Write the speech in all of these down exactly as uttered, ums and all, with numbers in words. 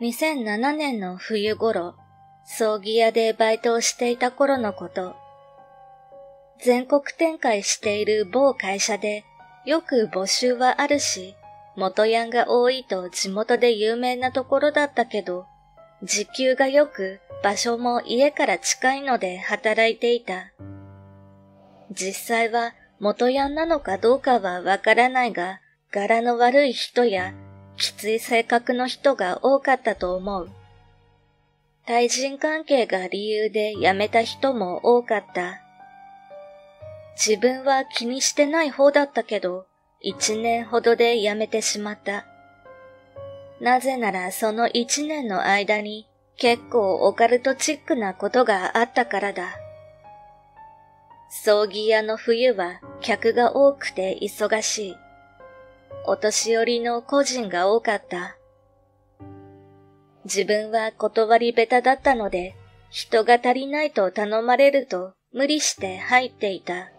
にせんななねんの冬頃、葬儀屋でバイトをしていた頃のこと。全国展開している某会社で、よく募集はあるし、元ヤンが多いと地元で有名なところだったけど、時給が良く場所も家から近いので働いていた。実際は元ヤンなのかどうかはわからないが、柄の悪い人やきつい性格の人が多かったと思う。対人関係が理由で辞めた人も多かった。自分は気にしてない方だったけど、一年ほどで辞めてしまった。なぜならその一年の間に結構オカルトチックなことがあったからだ。葬儀屋の冬は客が多くて忙しい。お年寄りの個人が多かった。自分は断り下手だったので、人が足りないと頼まれると無理して入っていた。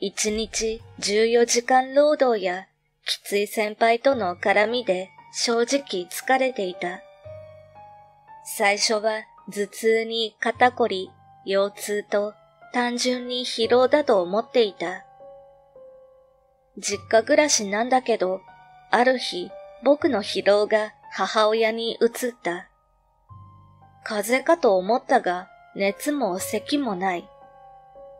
一日じゅうよじかん労働やきつい先輩との絡みで正直疲れていた。最初は頭痛に肩こり、腰痛と単純に疲労だと思っていた。実家暮らしなんだけど、ある日僕の疲労が母親に移った。風邪かと思ったが、熱も咳もない。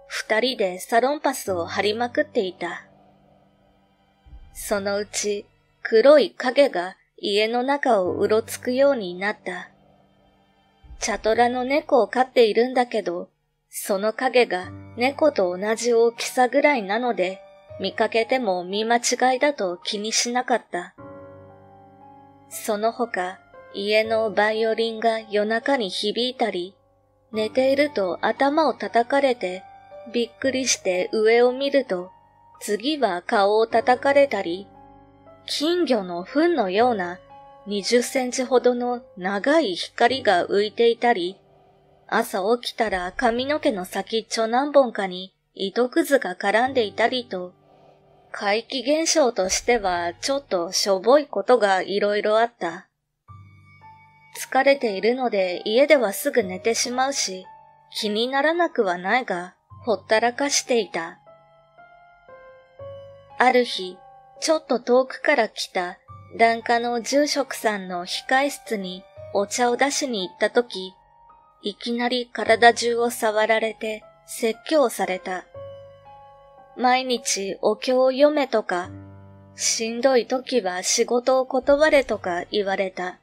二人でサロンパスを張りまくっていた。そのうち黒い影が家の中をうろつくようになった。チャトラの猫を飼っているんだけど、その影が猫と同じ大きさぐらいなので、見かけても見間違いだと気にしなかった。その他、家のバイオリンが夜中に響いたり、寝ていると頭を叩かれて、びっくりして上を見ると、次は顔を叩かれたり、金魚の糞のようなにじゅっセンチほどの長い光が浮いていたり、朝起きたら髪の毛の先っちょ何本かに糸くずが絡んでいたりと、怪奇現象としてはちょっとしょぼいことがいろいろあった。疲れているので家ではすぐ寝てしまうし、気にならなくはないが、ほったらかしていた。ある日、ちょっと遠くから来た檀家の住職さんの控室にお茶を出しに行ったとき、いきなり体中を触られて説教された。毎日お経を読めとか、しんどいときは仕事を断れとか言われた。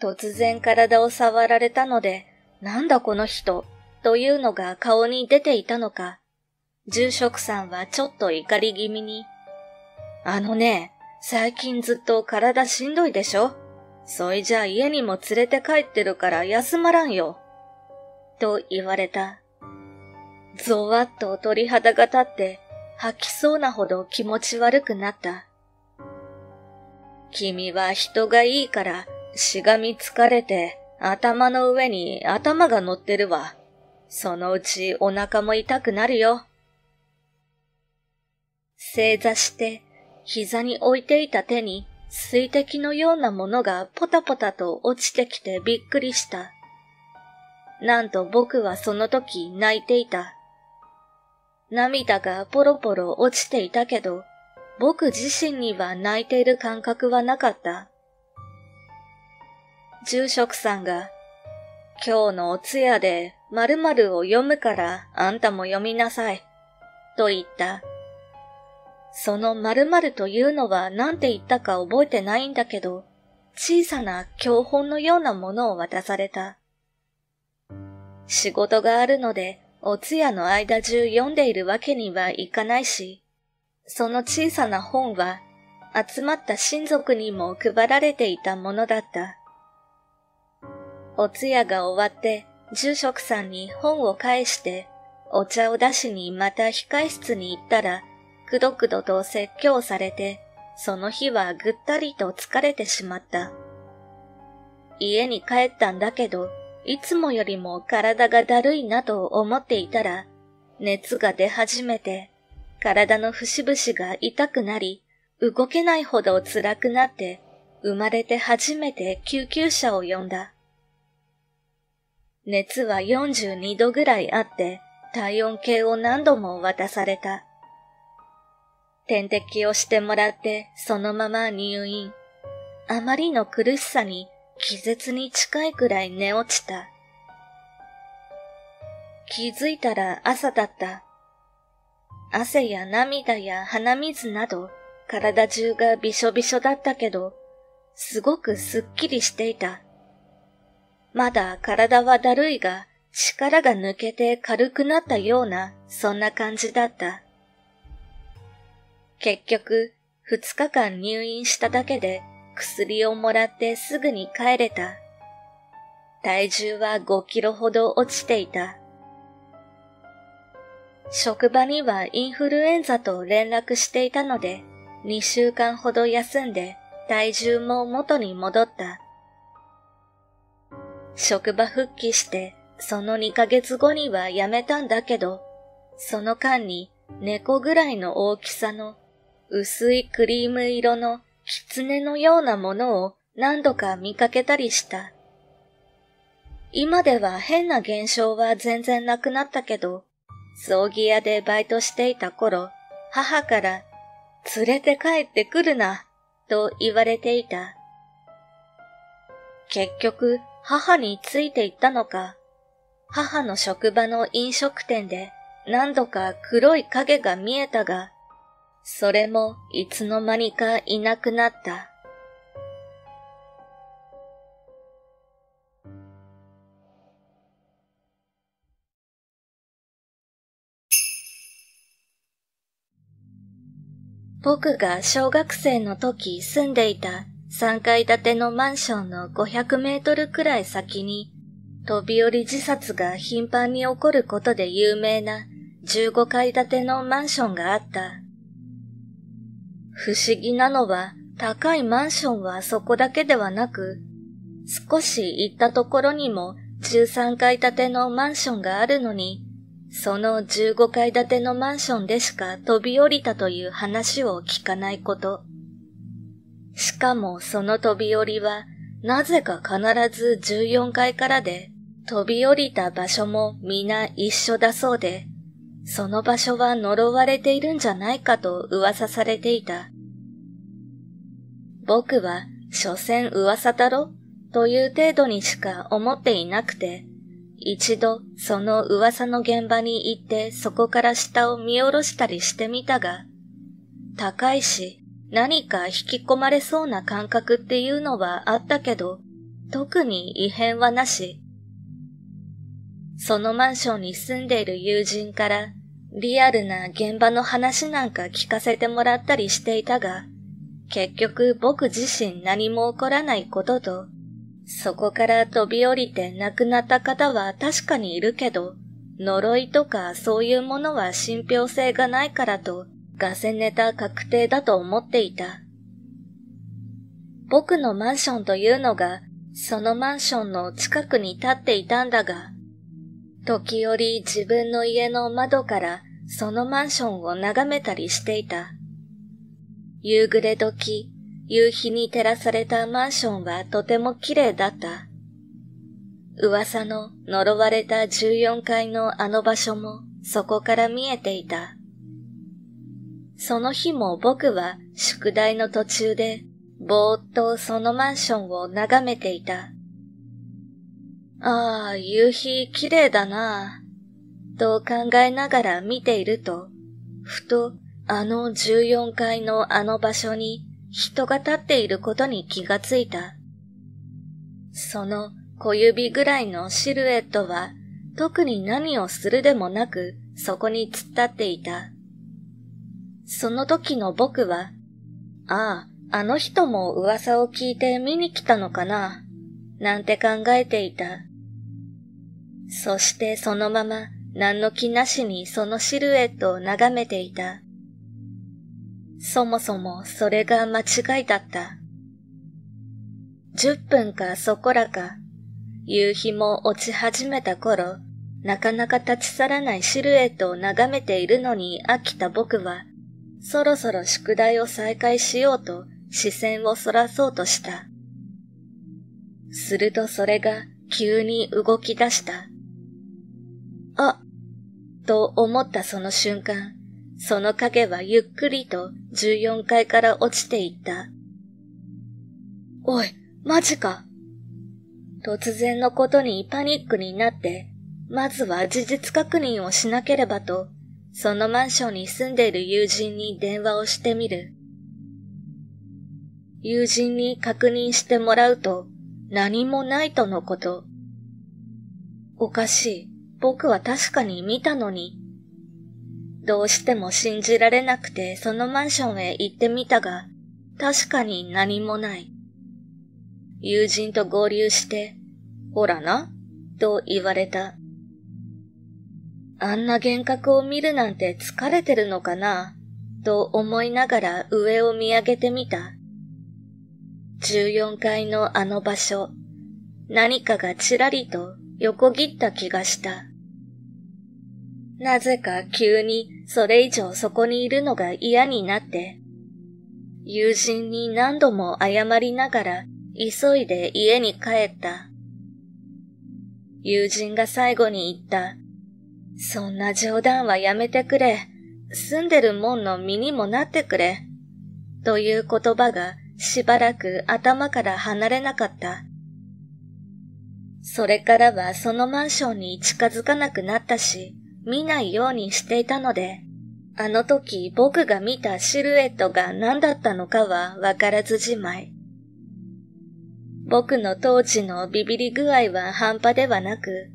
突然体を触られたので、なんだこの人、というのが顔に出ていたのか、住職さんはちょっと怒り気味に、あのね、最近ずっと体しんどいでしょ？そいじゃ家にも連れて帰ってるから休まらんよ。と言われた。ゾワッと鳥肌が立って吐きそうなほど気持ち悪くなった。君は人がいいからしがみつかれて頭の上に頭が乗ってるわ。そのうちお腹も痛くなるよ。正座して膝に置いていた手に水滴のようなものがポタポタと落ちてきてびっくりした。なんと僕はその時泣いていた。涙がポロポロ落ちていたけど、僕自身には泣いている感覚はなかった。住職さんが、今日のお通夜で〇〇を読むからあんたも読みなさい、と言った。その〇〇というのは何て言ったか覚えてないんだけど、小さな教本のようなものを渡された。仕事があるので、お通夜の間中読んでいるわけにはいかないし、その小さな本は集まった親族にも配られていたものだった。お通夜が終わって、住職さんに本を返して、お茶を出しにまた控室に行ったら、くどくどと説教されて、その日はぐったりと疲れてしまった。家に帰ったんだけど、いつもよりも体がだるいなと思っていたら、熱が出始めて、体の節々が痛くなり、動けないほど辛くなって、生まれて初めて救急車を呼んだ。熱はよんじゅうにどぐらいあって、体温計を何度も渡された。点滴をしてもらってそのまま入院。あまりの苦しさに気絶に近いくらい寝落ちた。気づいたら朝だった。汗や涙や鼻水など体中がびしょびしょだったけど、すごくすっきりしていた。まだ体はだるいが、力が抜けて軽くなったような、そんな感じだった。結局、二日間入院しただけで、薬をもらってすぐに帰れた。体重はごキロほど落ちていた。職場にはインフルエンザと連絡していたので、にしゅうかんほど休んで、体重も元に戻った。職場復帰して、そのにかげつごには辞めたんだけど、その間に猫ぐらいの大きさの薄いクリーム色の狐のようなものを何度か見かけたりした。今では変な現象は全然なくなったけど、葬儀屋でバイトしていた頃、母から連れて帰ってくるな、と言われていた。結局、母について行ったのか、母の職場の飲食店で何度か黒い影が見えたが、それもいつの間にかいなくなった。僕が小学生の時住んでいたさんかいだてのマンションのごひゃくメートルくらい先に、飛び降り自殺が頻繁に起こることで有名なじゅうごかいだてのマンションがあった。不思議なのは高いマンションはそこだけではなく、少し行ったところにもじゅうさんかいだてのマンションがあるのに、そのじゅうごかいだてのマンションでしか飛び降りたという話を聞かないこと。しかもその飛び降りは、なぜか必ずじゅうよんかいからで、飛び降りた場所も皆一緒だそうで、その場所は呪われているんじゃないかと噂されていた。僕は、所詮噂だろという程度にしか思っていなくて、一度その噂の現場に行ってそこから下を見下ろしたりしてみたが、高いし、何か引き込まれそうな感覚っていうのはあったけど、特に異変はなし。そのマンションに住んでいる友人から、リアルな現場の話なんか聞かせてもらったりしていたが、結局僕自身何も起こらないことと、そこから飛び降りて亡くなった方は確かにいるけど、呪いとかそういうものは信憑性がないからと、ガセネタ確定だと思っていた。僕のマンションというのが、そのマンションの近くに立っていたんだが、時折自分の家の窓からそのマンションを眺めたりしていた。夕暮れ時、夕日に照らされたマンションはとても綺麗だった。噂の呪われたじゅうよんかいのあの場所もそこから見えていた。その日も僕は宿題の途中でぼーっとそのマンションを眺めていた。ああ、夕日綺麗だなぁ、と考えながら見ていると、ふとあのじゅうよんかいのあの場所に人が立っていることに気がついた。その小指ぐらいのシルエットは特に何をするでもなくそこに突っ立っていた。その時の僕は、ああ、あの人も噂を聞いて見に来たのかな、なんて考えていた。そしてそのまま何の気なしにそのシルエットを眺めていた。そもそもそれが間違いだった。じゅっぷんかそこらか、夕日も落ち始めた頃、なかなか立ち去らないシルエットを眺めているのに飽きた僕は、そろそろ宿題を再開しようと視線をそらそうとした。するとそれが急に動き出した。あ、と思ったその瞬間、その影はゆっくりとじゅうよんかいから落ちていった。おい、マジか。突然のことにパニックになって、まずは事実確認をしなければと、そのマンションに住んでいる友人に電話をしてみる。友人に確認してもらうと、何もないとのこと。おかしい。僕は確かに見たのに。どうしても信じられなくてそのマンションへ行ってみたが、確かに何もない。友人と合流して、ほらな、と言われた。あんな幻覚を見るなんて疲れてるのかな、と思いながら上を見上げてみた。じゅうよんかいのあの場所、何かがちらりと横切った気がした。なぜか急にそれ以上そこにいるのが嫌になって、友人に何度も謝りながら急いで家に帰った。友人が最後に言った。そんな冗談はやめてくれ。住んでるもんの身にもなってくれ。という言葉がしばらく頭から離れなかった。それからはそのマンションに近づかなくなったし、見ないようにしていたので、あの時僕が見たシルエットが何だったのかはわからずじまい。僕の当時のビビり具合は半端ではなく、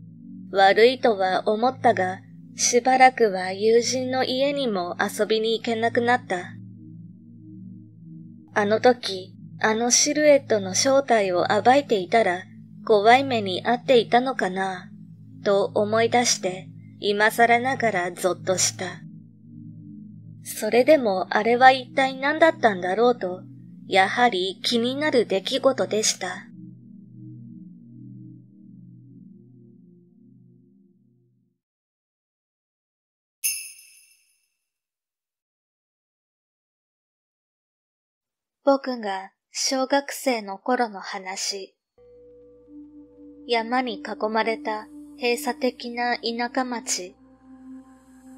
悪いとは思ったが、しばらくは友人の家にも遊びに行けなくなった。あの時、あのシルエットの正体を暴いていたら、怖い目に遭っていたのかな、と思い出して、今更ながらゾッとした。それでもあれは一体何だったんだろうと、やはり気になる出来事でした。僕が小学生の頃の話。山に囲まれた閉鎖的な田舎町。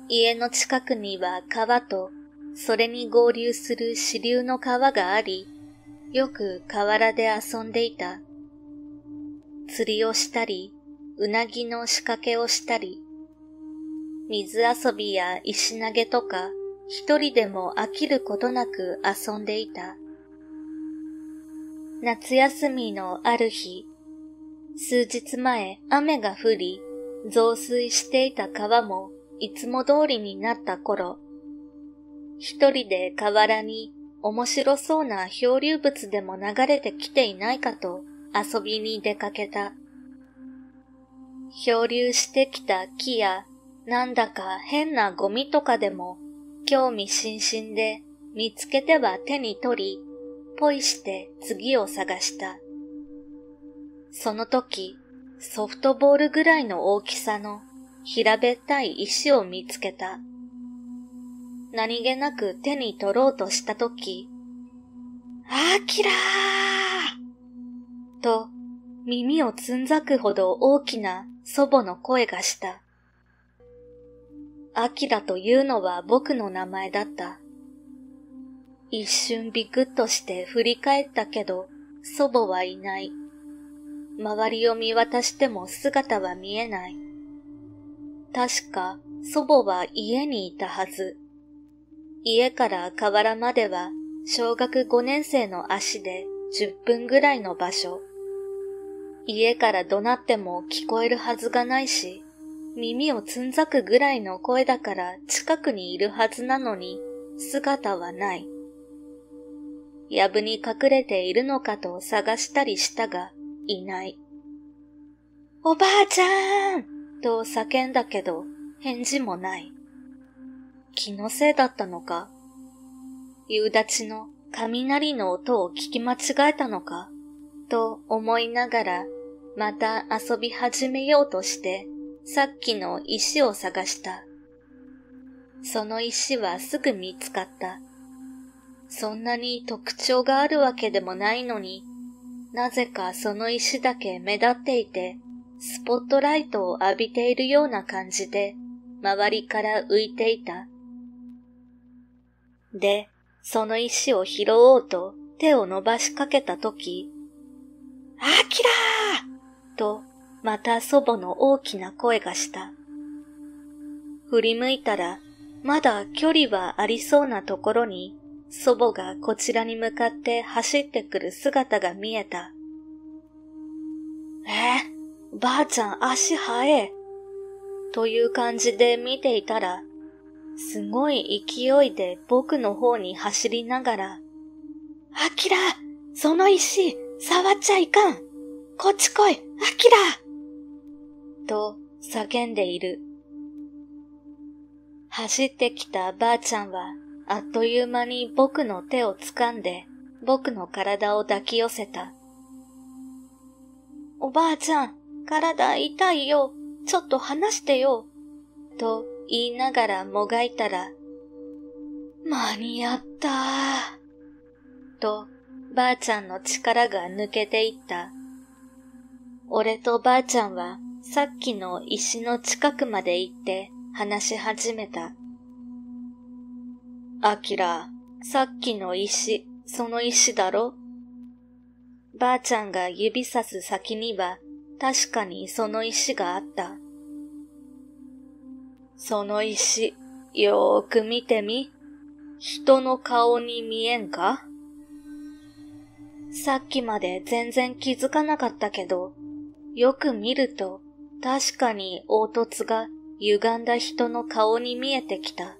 家の近くには川と、それに合流する支流の川があり、よく河原で遊んでいた。釣りをしたり、うなぎの仕掛けをしたり、水遊びや石投げとか、一人でも飽きることなく遊んでいた。夏休みのある日、数日前雨が降り、増水していた川もいつも通りになった頃、一人で河原に面白そうな漂流物でも流れてきていないかと遊びに出かけた。漂流してきた木やなんだか変なゴミとかでも興味津々で見つけては手に取り、ポイして次を探した。その時、ソフトボールぐらいの大きさの平べったい石を見つけた。何気なく手に取ろうとしたとき、あきらーと耳をつんざくほど大きな祖母の声がした。あきらというのは僕の名前だった。一瞬ビクッとして振り返ったけど、祖母はいない。周りを見渡しても姿は見えない。確か祖母は家にいたはず。家から河原までは小学ごねん生の足でじゅっぷんぐらいの場所。家から怒鳴っても聞こえるはずがないし、耳をつんざくぐらいの声だから近くにいるはずなのに姿はない。やぶに隠れているのかと探したりしたがいない。おばあちゃん！と叫んだけど返事もない。気のせいだったのか、夕立の雷の音を聞き間違えたのか、と思いながらまた遊び始めようとしてさっきの石を探した。その石はすぐ見つかった。そんなに特徴があるわけでもないのに、なぜかその石だけ目立っていて、スポットライトを浴びているような感じで、周りから浮いていた。で、その石を拾おうと手を伸ばしかけたとき、アキラーと、また祖母の大きな声がした。振り向いたら、まだ距離はありそうなところに、祖母がこちらに向かって走ってくる姿が見えた。えー、ばあちゃん足早え。という感じで見ていたら、すごい勢いで僕の方に走りながら、アキラ、その石、触っちゃいかん。こっち来い、アキラ！と叫んでいる。走ってきたばあちゃんは、あっという間に僕の手を掴んで、僕の体を抱き寄せた。おばあちゃん、体痛いよ。ちょっと離してよ。と言いながらもがいたら、間に合ったー。と、ばあちゃんの力が抜けていった。俺とばあちゃんは、さっきの石の近くまで行って話し始めた。アキラ、さっきの石、その石だろ？ばあちゃんが指さす先には、確かにその石があった。その石、よーく見てみ。人の顔に見えんか？さっきまで全然気づかなかったけど、よく見ると、確かに凹凸が歪んだ人の顔に見えてきた。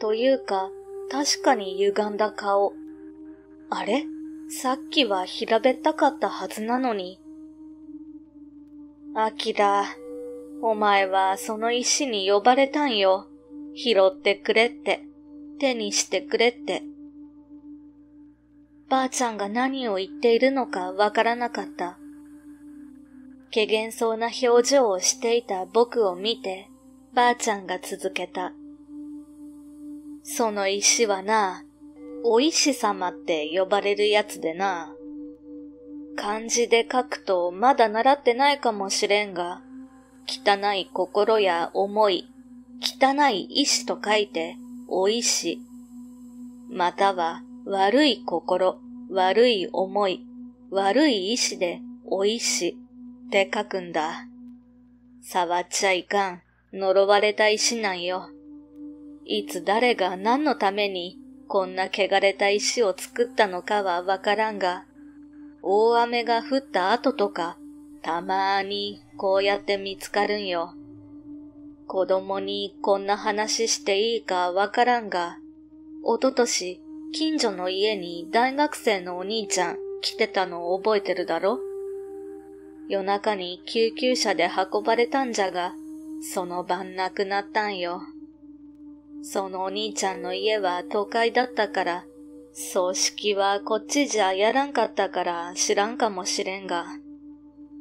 というか、確かに歪んだ顔。あれ？さっきは平べったかったはずなのに。アキラ、お前はその石に呼ばれたんよ。拾ってくれって、手にしてくれって。ばあちゃんが何を言っているのかわからなかった。怪訝そうな表情をしていた僕を見て、ばあちゃんが続けた。その石はな、お石様って呼ばれるやつでな。漢字で書くとまだ習ってないかもしれんが、汚い心や思い、汚い意志と書いて、お石。または、悪い心、悪い思い、悪い意志で、お石って書くんだ。触っちゃいかん、呪われた石なんよ。いつ誰が何のためにこんな汚れた石を作ったのかはわからんが、大雨が降った後とか、たまーにこうやって見つかるんよ。子供にこんな話していいかわからんが、おととし近所の家に大学生のお兄ちゃん来てたのを覚えてるだろ？夜中に救急車で運ばれたんじゃが、その晩亡くなったんよ。そのお兄ちゃんの家は都会だったから、葬式はこっちじゃやらんかったから知らんかもしれんが、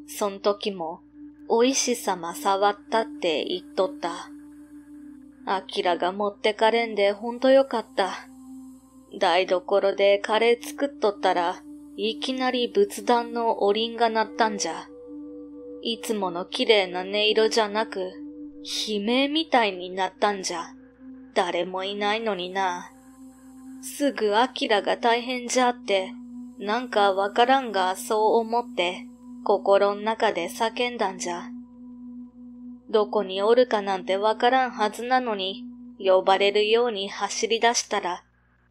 そん時も、お石様触ったって言っとった。アキラが持ってかれんでほんとよかった。台所でカレー作っとったら、いきなり仏壇のお鈴が鳴ったんじゃ。いつもの綺麗な音色じゃなく、悲鳴みたいになったんじゃ。誰もいないのにな。すぐアキラが大変じゃって、なんかわからんがそう思って、心の中で叫んだんじゃ。どこにおるかなんてわからんはずなのに、呼ばれるように走り出したら、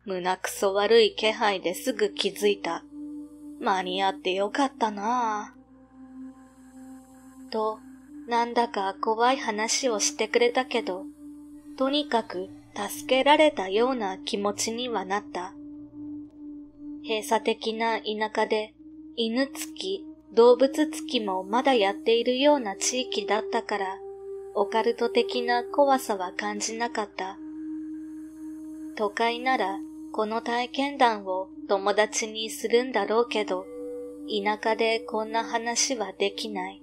胸くそ悪い気配ですぐ気づいた。間に合ってよかったなぁ。と、なんだか怖い話をしてくれたけど、とにかく助けられたような気持ちにはなった。閉鎖的な田舎で犬つき、動物つきもまだやっているような地域だったから、オカルト的な怖さは感じなかった。都会ならこの体験談を友達にするんだろうけど、田舎でこんな話はできない。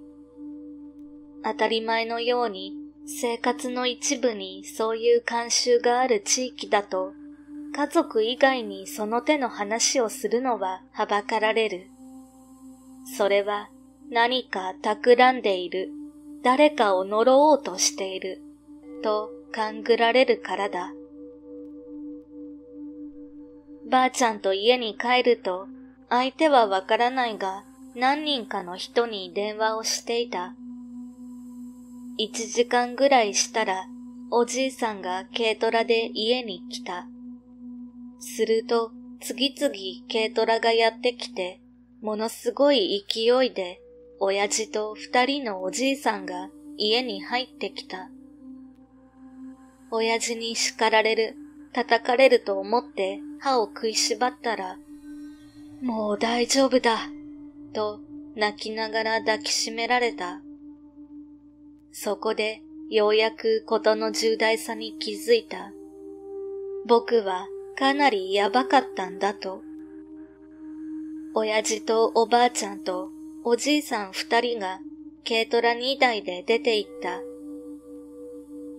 当たり前のように、生活の一部にそういう慣習がある地域だと、家族以外にその手の話をするのははばかられる。それは何か企んでいる、誰かを呪おうとしている、と勘ぐられるからだ。ばあちゃんと家に帰ると、相手はわからないが、何人かの人に電話をしていた。一時間ぐらいしたら、おじいさんが軽トラで家に来た。すると、次々軽トラがやってきて、ものすごい勢いで、親父と二人のおじいさんが家に入ってきた。親父に叱られる、叩かれると思って歯を食いしばったら、もう大丈夫だ、と泣きながら抱きしめられた。そこでようやく事の重大さに気づいた。僕はかなりやばかったんだと。親父とおばあちゃんとおじいさん二人が軽トラ二台で出て行った。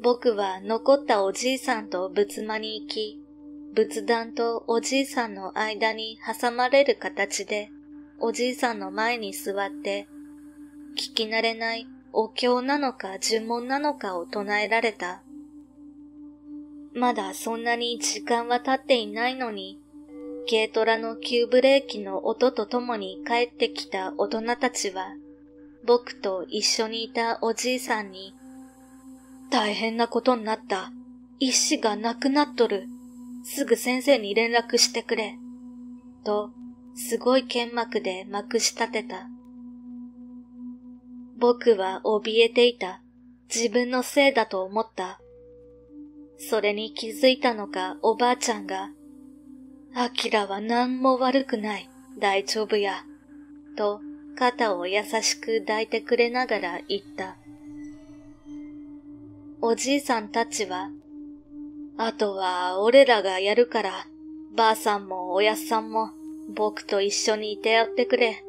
僕は残ったおじいさんと仏間に行き、仏壇とおじいさんの間に挟まれる形で、おじいさんの前に座って、聞き慣れないお経なのか呪文なのかを唱えられた。まだそんなに時間は経っていないのに、軽トラの急ブレーキの音とともに帰ってきた大人たちは、僕と一緒にいたおじいさんに、大変なことになった。意志がなくなっとる。すぐ先生に連絡してくれ。と、すごい剣幕でまくし立てた。僕は怯えていた。自分のせいだと思った。それに気づいたのかおばあちゃんが、アキラは何も悪くない。大丈夫や。と、肩を優しく抱いてくれながら言った。おじいさんたちは、あとは俺らがやるから、ばあさんもおやっさんも僕と一緒にいてやってくれ。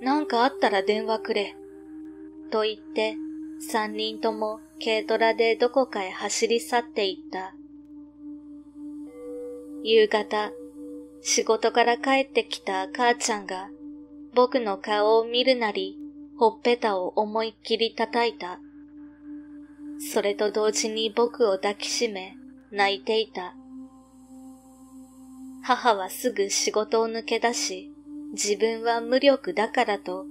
なんかあったら電話くれ。と言って、三人とも軽トラでどこかへ走り去っていった。夕方、仕事から帰ってきた母ちゃんが、僕の顔を見るなり、ほっぺたを思いっきり叩いた。それと同時に僕を抱きしめ、泣いていた。母はすぐ仕事を抜け出し、自分は無力だからと、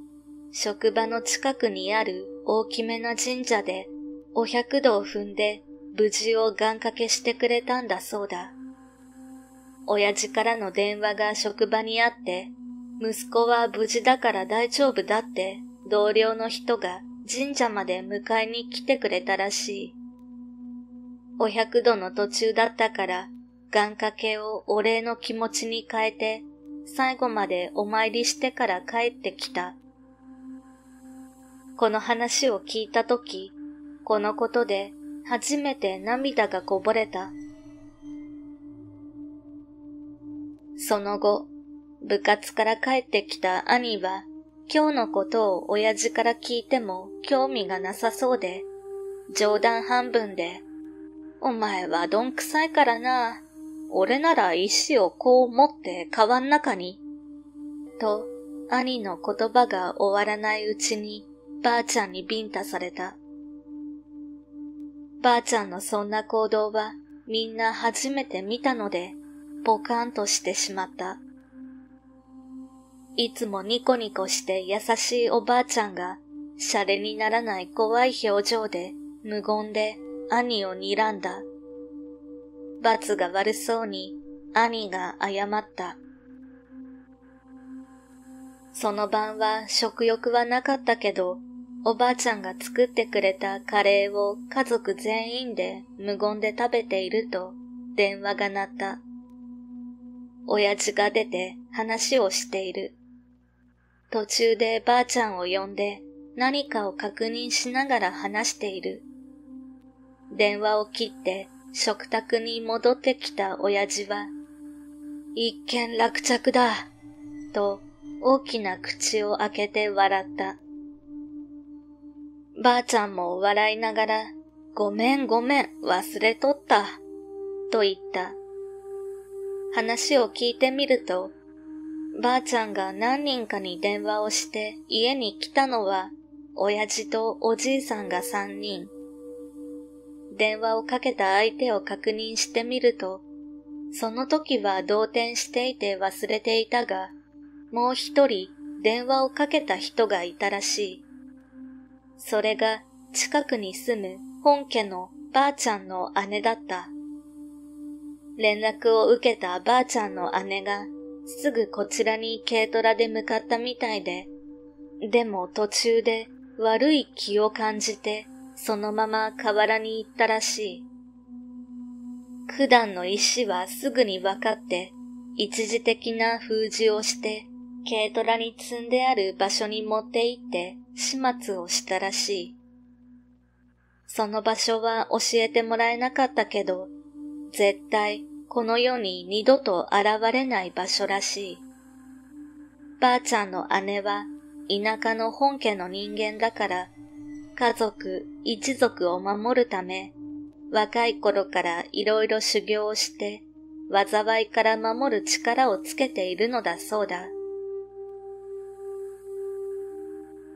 職場の近くにある大きめな神社で、お百度を踏んで無事を願掛けしてくれたんだそうだ。親父からの電話が職場にあって、息子は無事だから大丈夫だって、同僚の人が、神社まで迎えに来てくれたらしい。お百度の途中だったから、願掛けをお礼の気持ちに変えて、最後までお参りしてから帰ってきた。この話を聞いたとき、このことで初めて涙がこぼれた。その後、部活から帰ってきた兄は、今日のことを親父から聞いても興味がなさそうで、冗談半分で、お前はどんくさいからな、俺なら石をこう持って川ん中に、と兄の言葉が終わらないうちにばあちゃんにビンタされた。ばあちゃんのそんな行動はみんな初めて見たので、ポカンとしてしまった。いつもニコニコして優しいおばあちゃんが、シャレにならない怖い表情で、無言で兄を睨んだ。罰が悪そうに兄が謝った。その晩は食欲はなかったけど、おばあちゃんが作ってくれたカレーを家族全員で無言で食べていると、電話が鳴った。親父が出て話をしている。途中でばあちゃんを呼んで何かを確認しながら話している。電話を切って食卓に戻ってきた親父は、一件落着だ、と大きな口を開けて笑った。ばあちゃんも笑いながら、ごめんごめん忘れとった、と言った。話を聞いてみると、ばあちゃんが何人かに電話をして家に来たのは、親父とおじいさんが三人。電話をかけた相手を確認してみると、その時は動転していて忘れていたが、もう一人電話をかけた人がいたらしい。それが近くに住む本家のばあちゃんの姉だった。連絡を受けたばあちゃんの姉がすぐこちらに軽トラで向かったみたいで、でも途中で悪い気を感じてそのまま河原に行ったらしい。普段の石はすぐに分かって、一時的な封じをして、軽トラに積んである場所に持って行って始末をしたらしい。その場所は教えてもらえなかったけど、絶対この世に二度と現れない場所らしい。ばあちゃんの姉は田舎の本家の人間だから、家族、一族を守るため、若い頃からいろいろ修行をして、災いから守る力をつけているのだそうだ。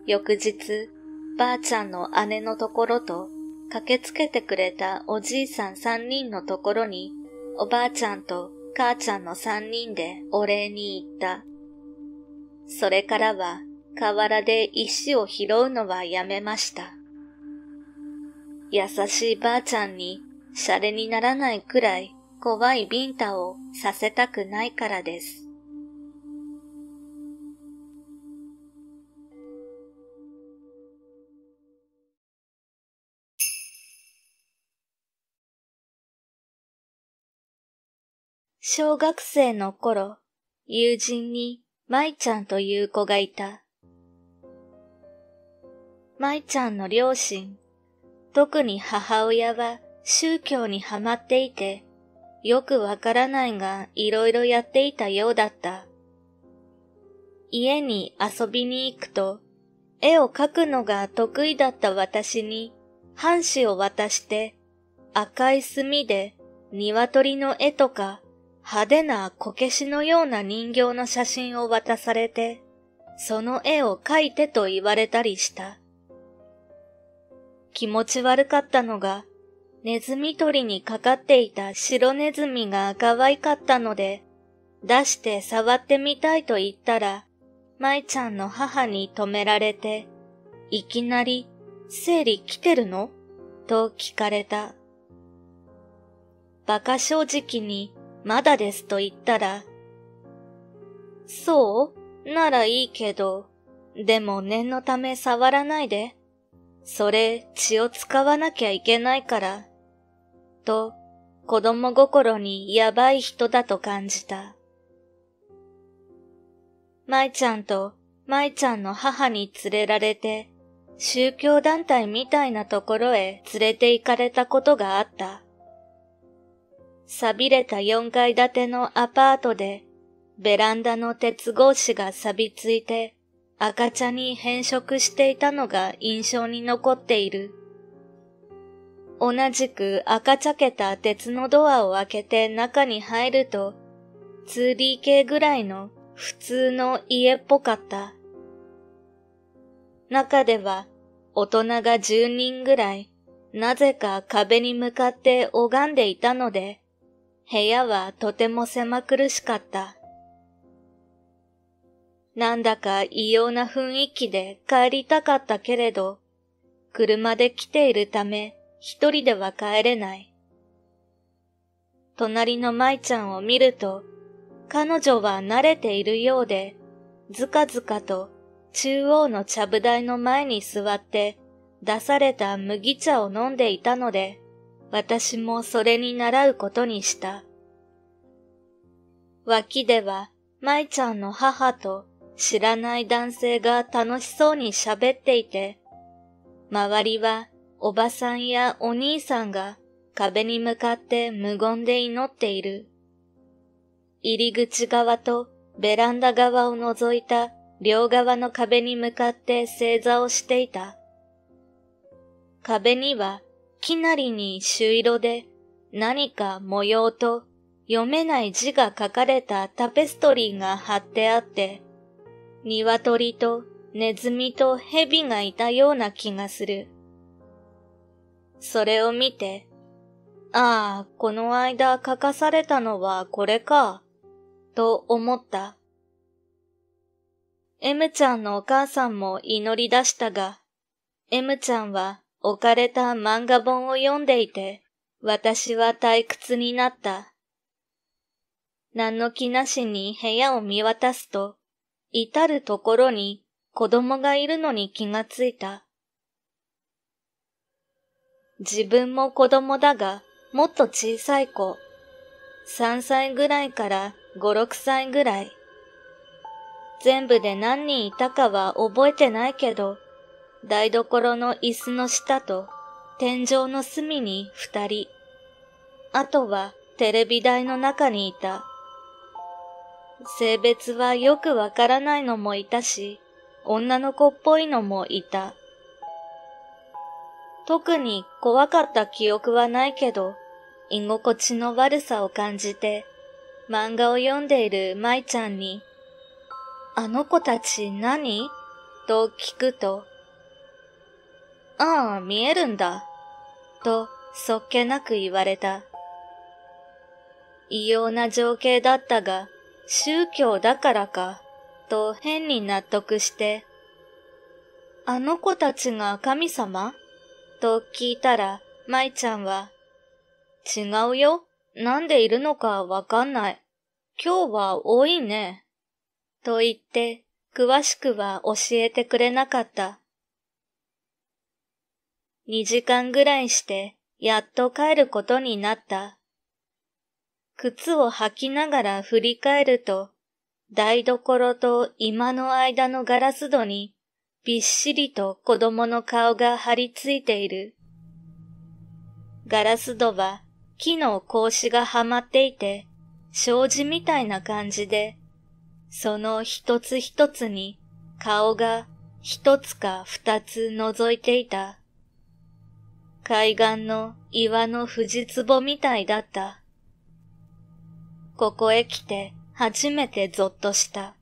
翌日、ばあちゃんの姉のところと、駆けつけてくれたおじいさん三人のところに、おばあちゃんと母ちゃんの三人でお礼に行った。それからは、河原で石を拾うのはやめました。優しいばあちゃんに、シャレにならないくらい怖いビンタをさせたくないからです。小学生の頃、友人に舞ちゃんという子がいた。舞ちゃんの両親、特に母親は宗教にはまっていて、よくわからないがいろいろやっていたようだった。家に遊びに行くと、絵を描くのが得意だった私に、半紙を渡して、赤い墨で鶏の絵とか、派手なこけしのような人形の写真を渡されて、その絵を描いてと言われたりした。気持ち悪かったのが、ネズミ捕りにかかっていた白ネズミが可愛かったので、出して触ってみたいと言ったら、舞ちゃんの母に止められて、いきなり、生理来てるの？と聞かれた。馬鹿正直に、まだですと言ったら、そう？ならいいけど、でも念のため触らないで。それ、血を使わなきゃいけないから、と、子供心にやばい人だと感じた。舞ちゃんと舞ちゃんの母に連れられて、宗教団体みたいなところへ連れて行かれたことがあった。寂れたよんかい建てのアパートで、ベランダの鉄格子が錆びついて、赤茶に変色していたのが印象に残っている。同じく赤茶けた鉄のドアを開けて中に入ると、ツーディーケー ぐらいの普通の家っぽかった。中では大人がじゅうにんぐらい、なぜか壁に向かって拝んでいたので、部屋はとても狭苦しかった。なんだか異様な雰囲気で帰りたかったけれど、車で来ているため一人では帰れない。隣の舞ちゃんを見ると、彼女は慣れているようで、ずかずかと中央のちゃぶ台の前に座って出された麦茶を飲んでいたので、私もそれに倣うことにした。脇では舞ちゃんの母と、知らない男性が楽しそうに喋っていて、周りはおばさんやお兄さんが壁に向かって無言で祈っている。入り口側とベランダ側を除いた両側の壁に向かって正座をしていた。壁にはきなりに朱色で何か模様と読めない字が書かれたタペストリーが貼ってあって、鶏とネズミと蛇がいたような気がする。それを見て、ああ、この間書かされたのはこれか、と思った。Mちゃんのお母さんも祈り出したが、Mちゃんは置かれた漫画本を読んでいて、私は退屈になった。何の気なしに部屋を見渡すと、至るところに子供がいるのに気がついた。自分も子供だが、もっと小さい子。さんさいぐらいからご、ろくさいぐらい。全部で何人いたかは覚えてないけど、台所の椅子の下と天井の隅に二人。あとはテレビ台の中にいた。性別はよくわからないのもいたし、女の子っぽいのもいた。特に怖かった記憶はないけど、居心地の悪さを感じて、漫画を読んでいる舞ちゃんに、あの子たち何？と聞くと、ああ、見えるんだ、とそっけなく言われた。異様な情景だったが、宗教だからか、と変に納得して、あの子たちが神様？と聞いたら、舞ちゃんは、違うよ。なんでいるのかわかんない。今日は多いね。と言って、詳しくは教えてくれなかった。二時間ぐらいして、やっと帰ることになった。靴を履きながら振り返ると、台所と居間の間のガラス戸に、びっしりと子供の顔が張り付いている。ガラス戸は木の格子がはまっていて、障子みたいな感じで、その一つ一つに顔が一つか二つ覗いていた。海岸の岩の藤壺みたいだった。ここへ来て初めてゾッとした。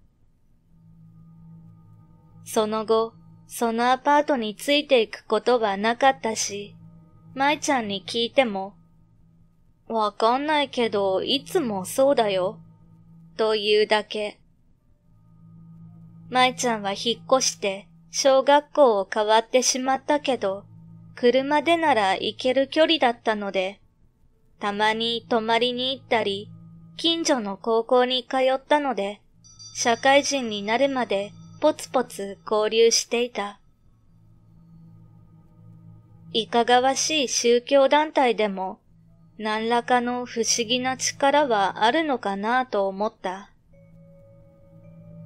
その後、そのアパートについていくことはなかったし、舞ちゃんに聞いても、わかんないけど、いつもそうだよ、というだけ。舞ちゃんは引っ越して、小学校を変わってしまったけど、車でなら行ける距離だったので、たまに泊まりに行ったり、近所の高校に通ったので、社会人になるまで、ぽつぽつ交流していた。いかがわしい宗教団体でも何らかの不思議な力はあるのかなと思った。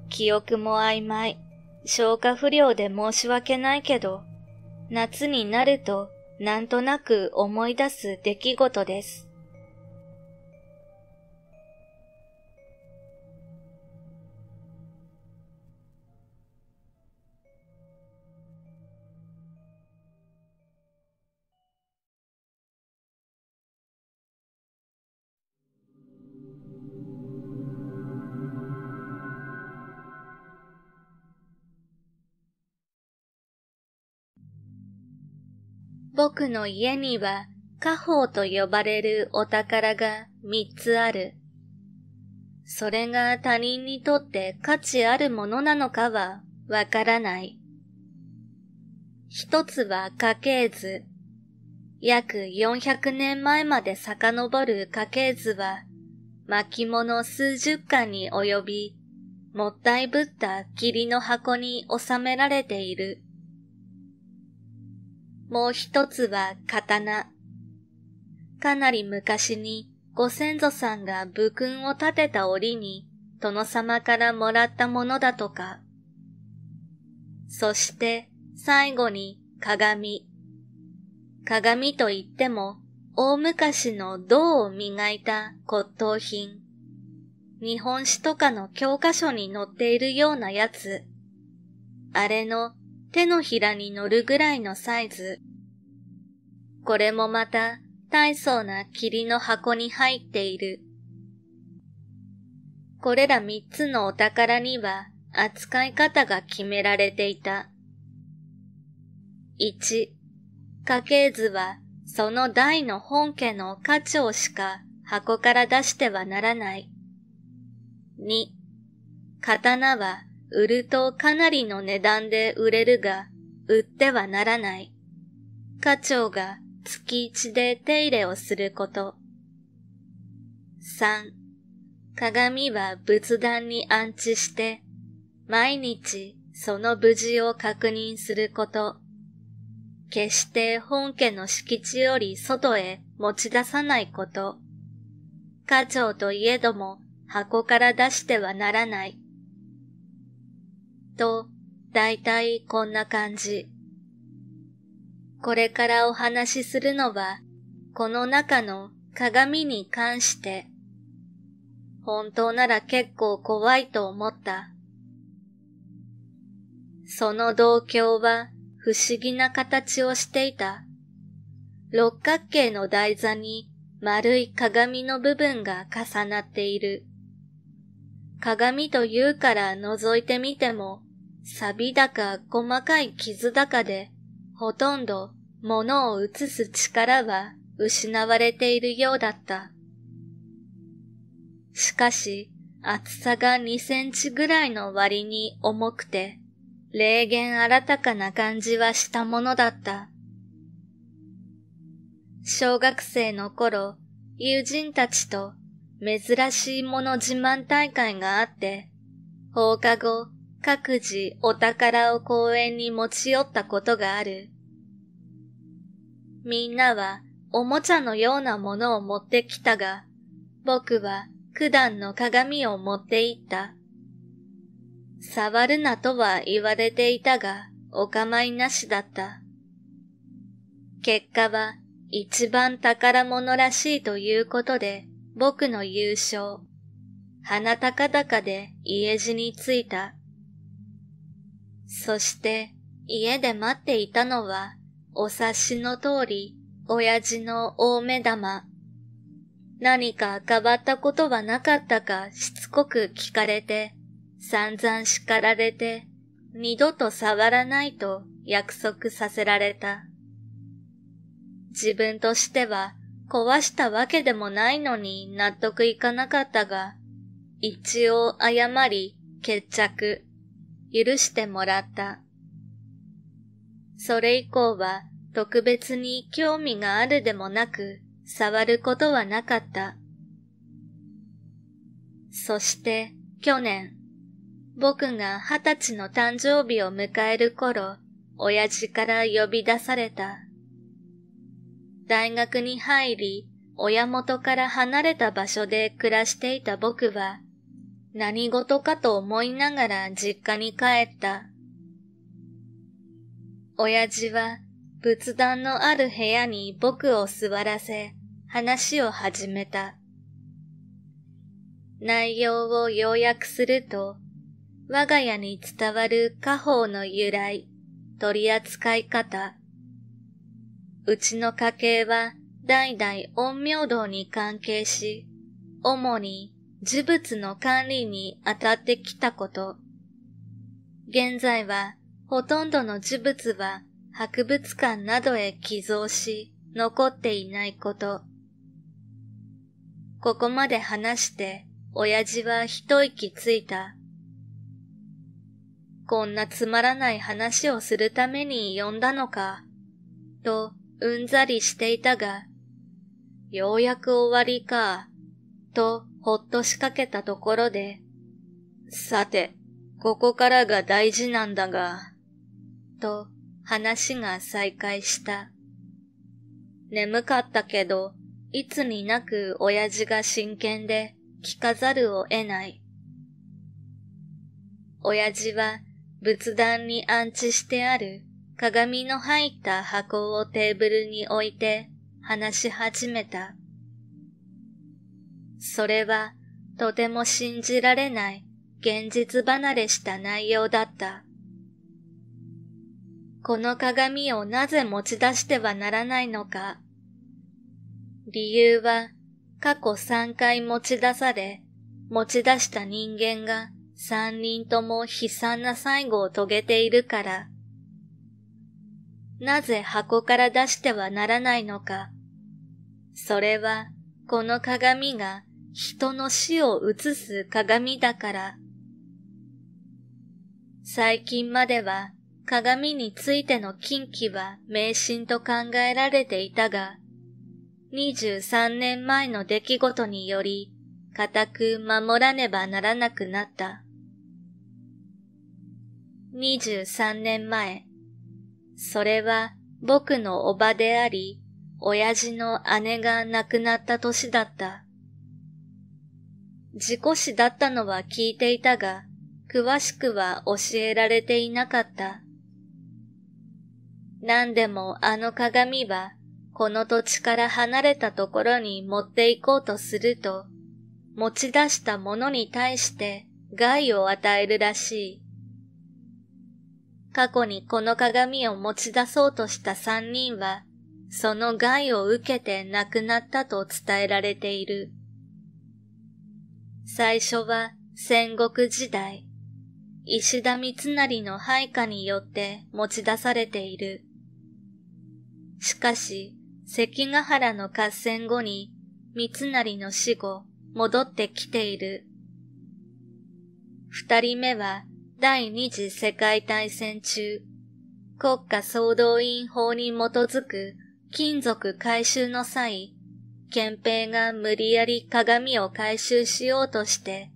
記憶も曖昧、消化不良で申し訳ないけど、夏になるとなんとなく思い出す出来事です。僕の家には家宝と呼ばれるお宝が三つある。それが他人にとって価値あるものなのかはわからない。一つは家系図。約よんひゃくねんまえまで遡る家系図は巻物数十巻に及び、もったいぶった霧の箱に収められている。もう一つは刀。かなり昔にご先祖さんが武勲を立てた折に殿様からもらったものだとか。そして最後に鏡。鏡といっても大昔の銅を磨いた骨董品。日本史とかの教科書に載っているようなやつ。あれの手のひらに乗るぐらいのサイズ。これもまた大層な霧の箱に入っている。これら三つのお宝には扱い方が決められていた。一、家系図はその代の本家の家長しか箱から出してはならない。二、刀は売るとかなりの値段で売れるが、売ってはならない。家長が月一で手入れをすること。三、鏡は仏壇に安置して、毎日その無事を確認すること。決して本家の敷地より外へ持ち出さないこと。家長といえども箱から出してはならない。と、だいたいこんな感じ。これからお話しするのは、この中の鏡に関して。本当なら結構怖いと思った。その銅鏡は不思議な形をしていた。六角形の台座に丸い鏡の部分が重なっている。鏡というから覗いてみても、錆だか細かい傷だかで、ほとんど物を映す力は失われているようだった。しかし、厚さがにセンチぐらいの割に重くて、霊験新たかな感じはしたものだった。小学生の頃、友人たちと珍しいもの自慢大会があって、放課後、各自お宝を公園に持ち寄ったことがある。みんなはおもちゃのようなものを持ってきたが、僕は九段の鏡を持って行った。触るなとは言われていたが、お構いなしだった。結果は一番宝物らしいということで、僕の優勝。鼻高々で家路に着いた。そして家で待っていたのは、お察しの通り、親父の大目玉。何か変わったことはなかったかしつこく聞かれて、散々叱られて、二度と触らないと約束させられた。自分としては壊したわけでもないのに納得いかなかったが、一応謝り決着、許してもらった。それ以降は特別に興味があるでもなく、触ることはなかった。そして去年、僕が二十歳の誕生日を迎える頃、親父から呼び出された。大学に入り、親元から離れた場所で暮らしていた僕は、何事かと思いながら実家に帰った。親父は、仏壇のある部屋に僕を座らせ、話を始めた。内容を要約すると、我が家に伝わる家宝の由来、取り扱い方。うちの家系は代々陰陽道に関係し、主に呪物の管理に当たってきたこと。現在はほとんどの呪物は、博物館などへ寄贈し、残っていないこと。ここまで話して、親父は一息ついた。こんなつまらない話をするために呼んだのか、とうんざりしていたが、ようやく終わりか、とほっとしかけたところで、さて、ここからが大事なんだが、と、話が再開した。眠かったけど、いつになく親父が真剣で聞かざるを得ない。親父は仏壇に安置してある鏡の入った箱をテーブルに置いて話し始めた。それはとても信じられない現実離れした内容だった。この鏡をなぜ持ち出してはならないのか。理由は過去さんかい持ち出され、持ち出した人間が三人とも悲惨な最後を遂げているから。なぜ箱から出してはならないのか。それはこの鏡が人の死を映す鏡だから。最近までは鏡についての禁忌は迷信と考えられていたが、にじゅうさんねんまえの出来事により固く守らねばならなくなった。にじゅうさんねんまえ、それは僕の叔母であり、親父の姉が亡くなった年だった。事故死だったのは聞いていたが、詳しくは教えられていなかった。なんでもあの鏡は、この土地から離れたところに持って行こうとすると、持ち出したものに対して害を与えるらしい。過去にこの鏡を持ち出そうとした三人は、その害を受けて亡くなったと伝えられている。最初は戦国時代、石田三成の配下によって持ち出されている。しかし、関ヶ原の合戦後に三成の死後、戻ってきている。二人目は、第二次世界大戦中、国家総動員法に基づく金属回収の際、憲兵が無理やり鏡を回収しようとして、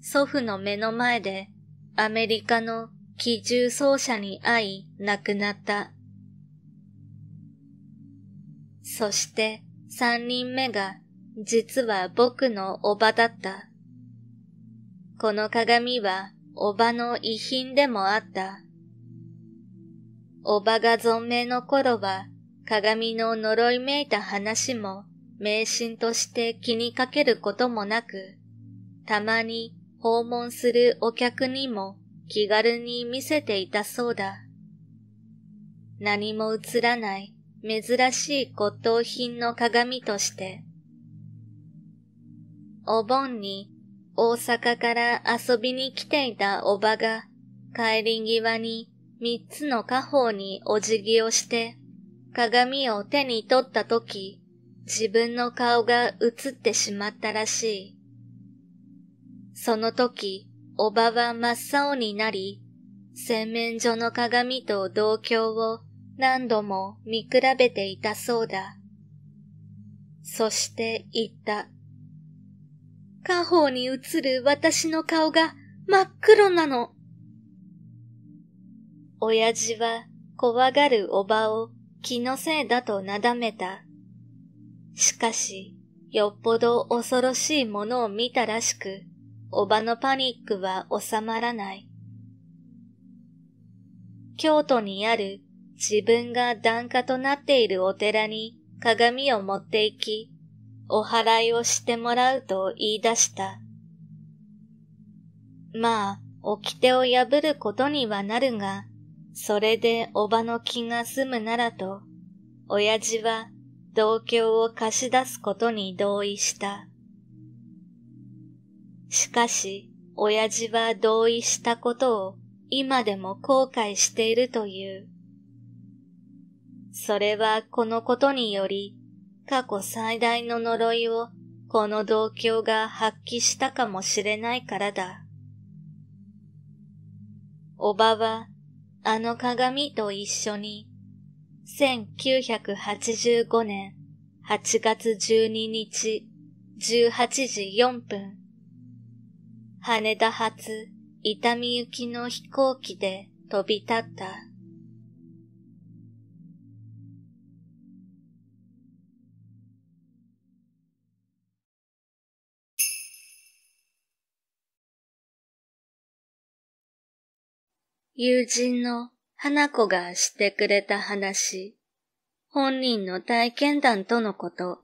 祖父の目の前でアメリカの機銃掃射に遭い亡くなった。そして三人目が実は僕の叔母だった。この鏡は、おばの遺品でもあった。おばが存命の頃は、鏡の呪いめいた話も、迷信として気にかけることもなく、たまに訪問するお客にも気軽に見せていたそうだ。何も映らない珍しい骨董品の鏡として。お盆に、大阪から遊びに来ていたおばが帰り際に三つの家宝にお辞儀をして鏡を手に取ったとき自分の顔が映ってしまったらしい。そのときおばは真っ青になり洗面所の鏡と同鏡を何度も見比べていたそうだ。そして言った。家宝に映る私の顔が真っ黒なの。親父は怖がるおばを気のせいだとなだめた。しかし、よっぽど恐ろしいものを見たらしく、おばのパニックは収まらない。京都にある自分が檀家となっているお寺に鏡を持って行き、お祓いをしてもらうと言い出した。まあ、掟を破ることにはなるが、それでおばの気が済むならと、親父は同鏡を貸し出すことに同意した。しかし、親父は同意したことを今でも後悔しているという。それはこのことにより、過去最大の呪いをこの同郷が発揮したかもしれないからだ。おばはあの鏡と一緒にせんきゅうひゃくはちじゅうごねんはちがつじゅうににちじゅうはちじよんぷん、羽田発伊丹行きの飛行機で飛び立った。友人の花子がしてくれた話、本人の体験談とのこと。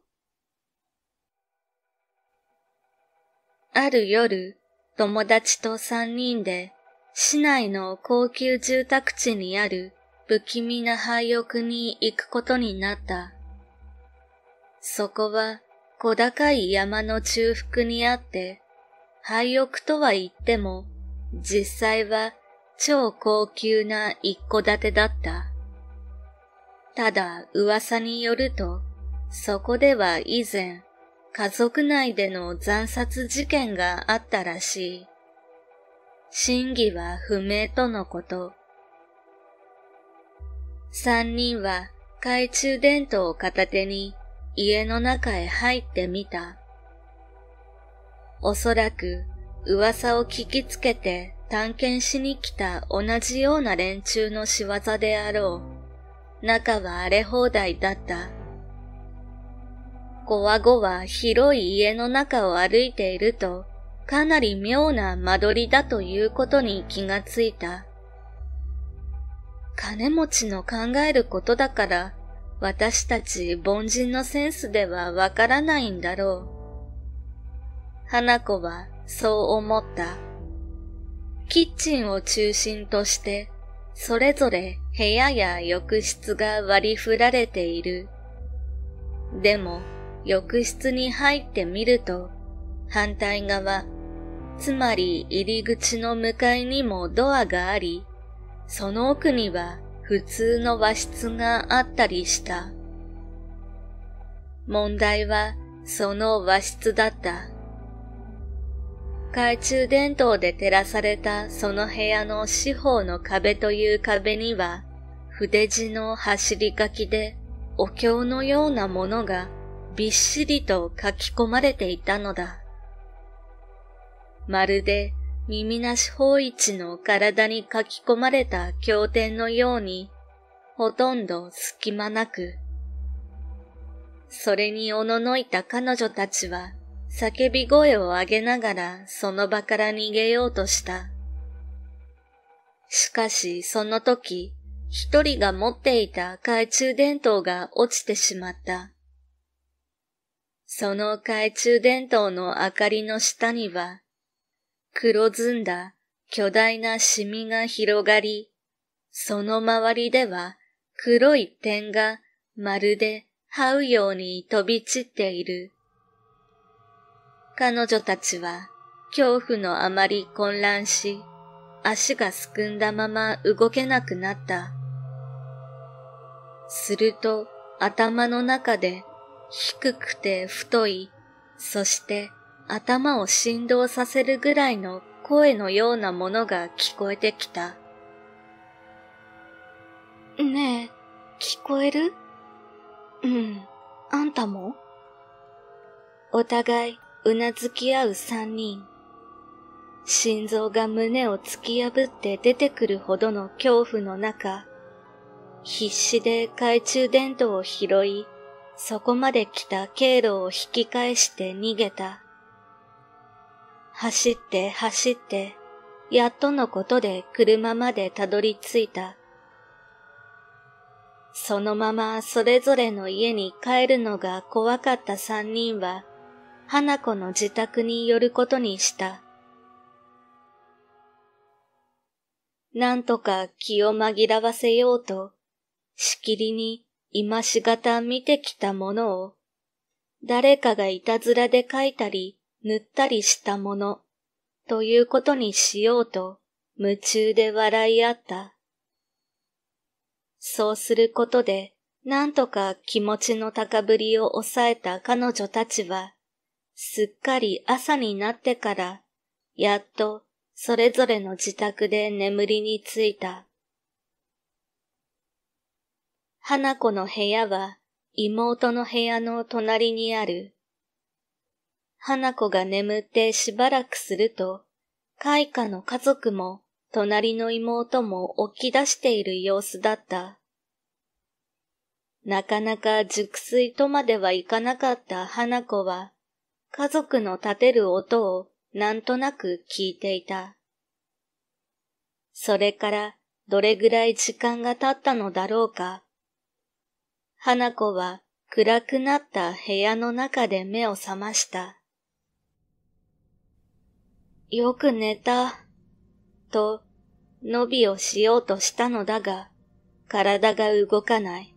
ある夜、友達と三人で、市内の高級住宅地にある不気味な廃屋に行くことになった。そこは小高い山の中腹にあって、廃屋とは言っても、実際は超高級な一戸建てだった。ただ噂によると、そこでは以前、家族内での惨殺事件があったらしい。真偽は不明とのこと。三人は懐中電灯を片手に家の中へ入ってみた。おそらく噂を聞きつけて探検しに来た同じような連中の仕業であろう。中は荒れ放題だった。こわごわ広い家の中を歩いていると、かなり妙な間取りだということに気がついた。金持ちの考えることだから、私たち凡人のセンスではわからないんだろう。花子はそう思った。キッチンを中心として、それぞれ部屋や浴室が割り振られている。でも、浴室に入ってみると、反対側、つまり入り口の向かいにもドアがあり、その奥には普通の和室があったりした。問題はその和室だった。懐中電灯で照らされたその部屋の四方の壁という壁には、筆字の走り書きで、お経のようなものがびっしりと書き込まれていたのだ。まるで耳なし芳一の体に書き込まれた経典のように、ほとんど隙間なく。それにおののいた彼女たちは、叫び声を上げながらその場から逃げようとした。しかしその時、一人が持っていた懐中電灯が落ちてしまった。その懐中電灯の明かりの下には、黒ずんだ巨大なシミが広がり、その周りでは黒い点がまるで這うように飛び散っている。彼女たちは恐怖のあまり混乱し、足がすくんだまま動けなくなった。すると頭の中で低くて太い、そして頭を振動させるぐらいの声のようなものが聞こえてきた。ねえ、聞こえる？うん、あんたも？お互いうなずき合う三人。心臓が胸を突き破って出てくるほどの恐怖の中、必死で懐中電灯を拾い、そこまで来た経路を引き返して逃げた。走って走って、やっとのことで車までたどり着いた。そのままそれぞれの家に帰るのが怖かった三人は、花子の自宅に寄ることにした。なんとか気を紛らわせようと、しきりに今しがた見てきたものを、誰かがいたずらで書いたり塗ったりしたもの、ということにしようと夢中で笑い合った。そうすることで、なんとか気持ちの高ぶりを抑えた彼女たちは、すっかり朝になってから、やっと、それぞれの自宅で眠りについた。花子の部屋は妹の部屋の隣にある。花子が眠ってしばらくすると、開花の家族も隣の妹も起き出している様子だった。なかなか熟睡とまではいかなかった花子は、家族の立てる音をなんとなく聞いていた。それからどれぐらい時間が経ったのだろうか。花子は暗くなった部屋の中で目を覚ました。よく寝た、と、伸びをしようとしたのだが、体が動かない。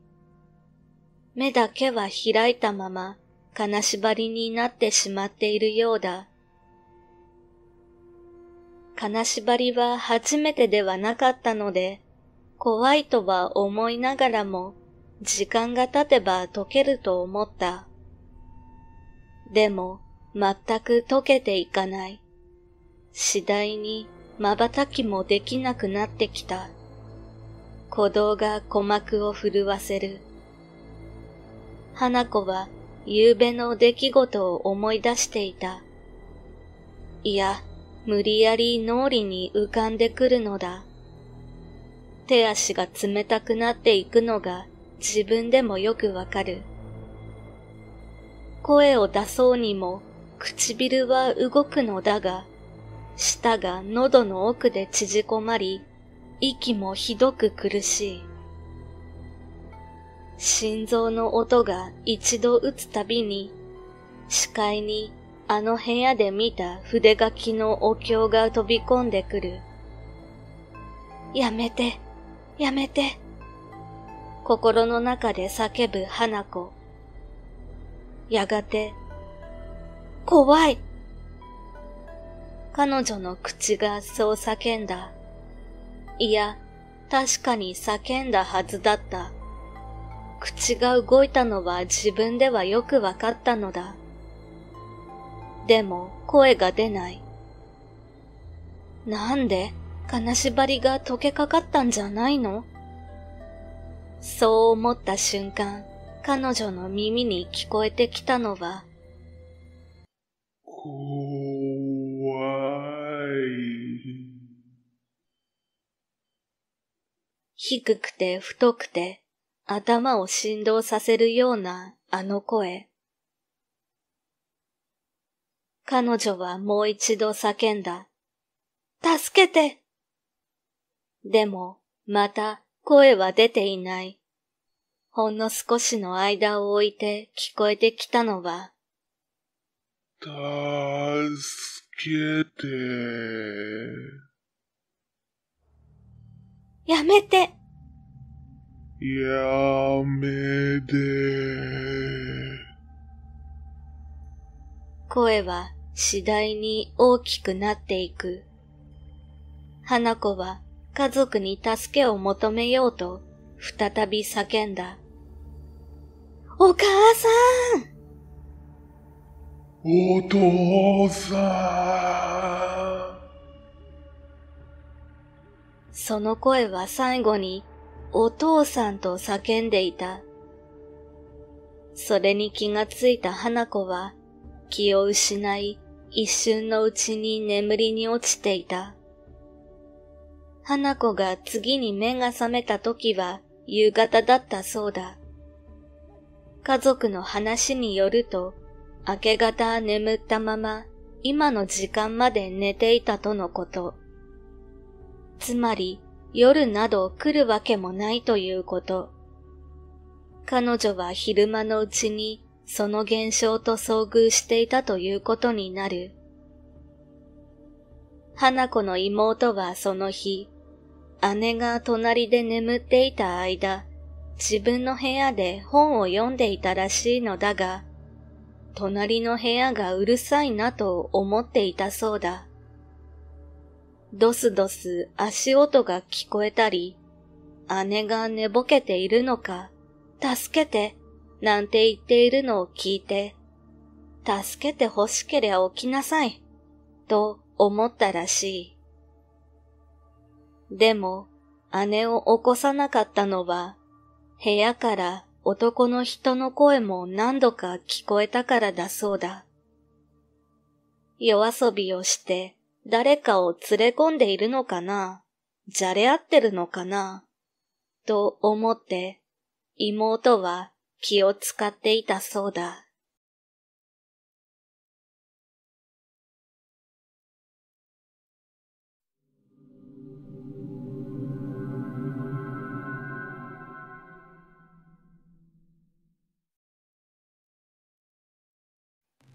目だけは開いたまま、金縛りになってしまっているようだ。金縛りは初めてではなかったので、怖いとは思いながらも、時間が経てば解けると思った。でも、全く解けていかない。次第に瞬きもできなくなってきた。鼓動が鼓膜を震わせる。花子は、夕べの出来事を思い出していた。いや、無理やり脳裏に浮かんでくるのだ。手足が冷たくなっていくのが自分でもよくわかる。声を出そうにも唇は動くのだが、舌が喉の奥で縮こまり、息もひどく苦しい。心臓の音が一度打つたびに、視界にあの部屋で見た筆書きのお経が飛び込んでくる。やめて、やめて、心の中で叫ぶ花子。やがて、怖い！彼女の口がそう叫んだ。いや、確かに叫んだはずだった。口が動いたのは自分ではよくわかったのだ。でも声が出ない。なんで金縛りが解けかかったんじゃないの？そう思った瞬間、彼女の耳に聞こえてきたのは、怖い。低くて太くて、頭を振動させるようなあの声。彼女はもう一度叫んだ。助けて！でも、また声は出ていない。ほんの少しの間を置いて聞こえてきたのは、助けて。やめて！やめて。声は次第に大きくなっていく。花子は家族に助けを求めようと再び叫んだ。お母さん！お父さん！その声は最後にお父さんと叫んでいた。それに気がついた花子は気を失い、一瞬のうちに眠りに落ちていた。花子が次に目が覚めた時は夕方だったそうだ。家族の話によると、明け方眠ったまま今の時間まで寝ていたとのこと。つまり、夜など来るわけもないということ。彼女は昼間のうちにその現象と遭遇していたということになる。花子の妹はその日、姉が隣で眠っていた間、自分の部屋で本を読んでいたらしいのだが、隣の部屋がうるさいなと思っていたそうだ。ドスドス足音が聞こえたり、姉が寝ぼけているのか、助けて、なんて言っているのを聞いて、助けて欲しけりゃ起きなさい、と思ったらしい。でも、姉を起こさなかったのは、部屋から男の人の声も何度か聞こえたからだそうだ。夜遊びをして、誰かを連れ込んでいるのかな、じゃれ合ってるのかな、と思って妹は気を使っていたそうだ。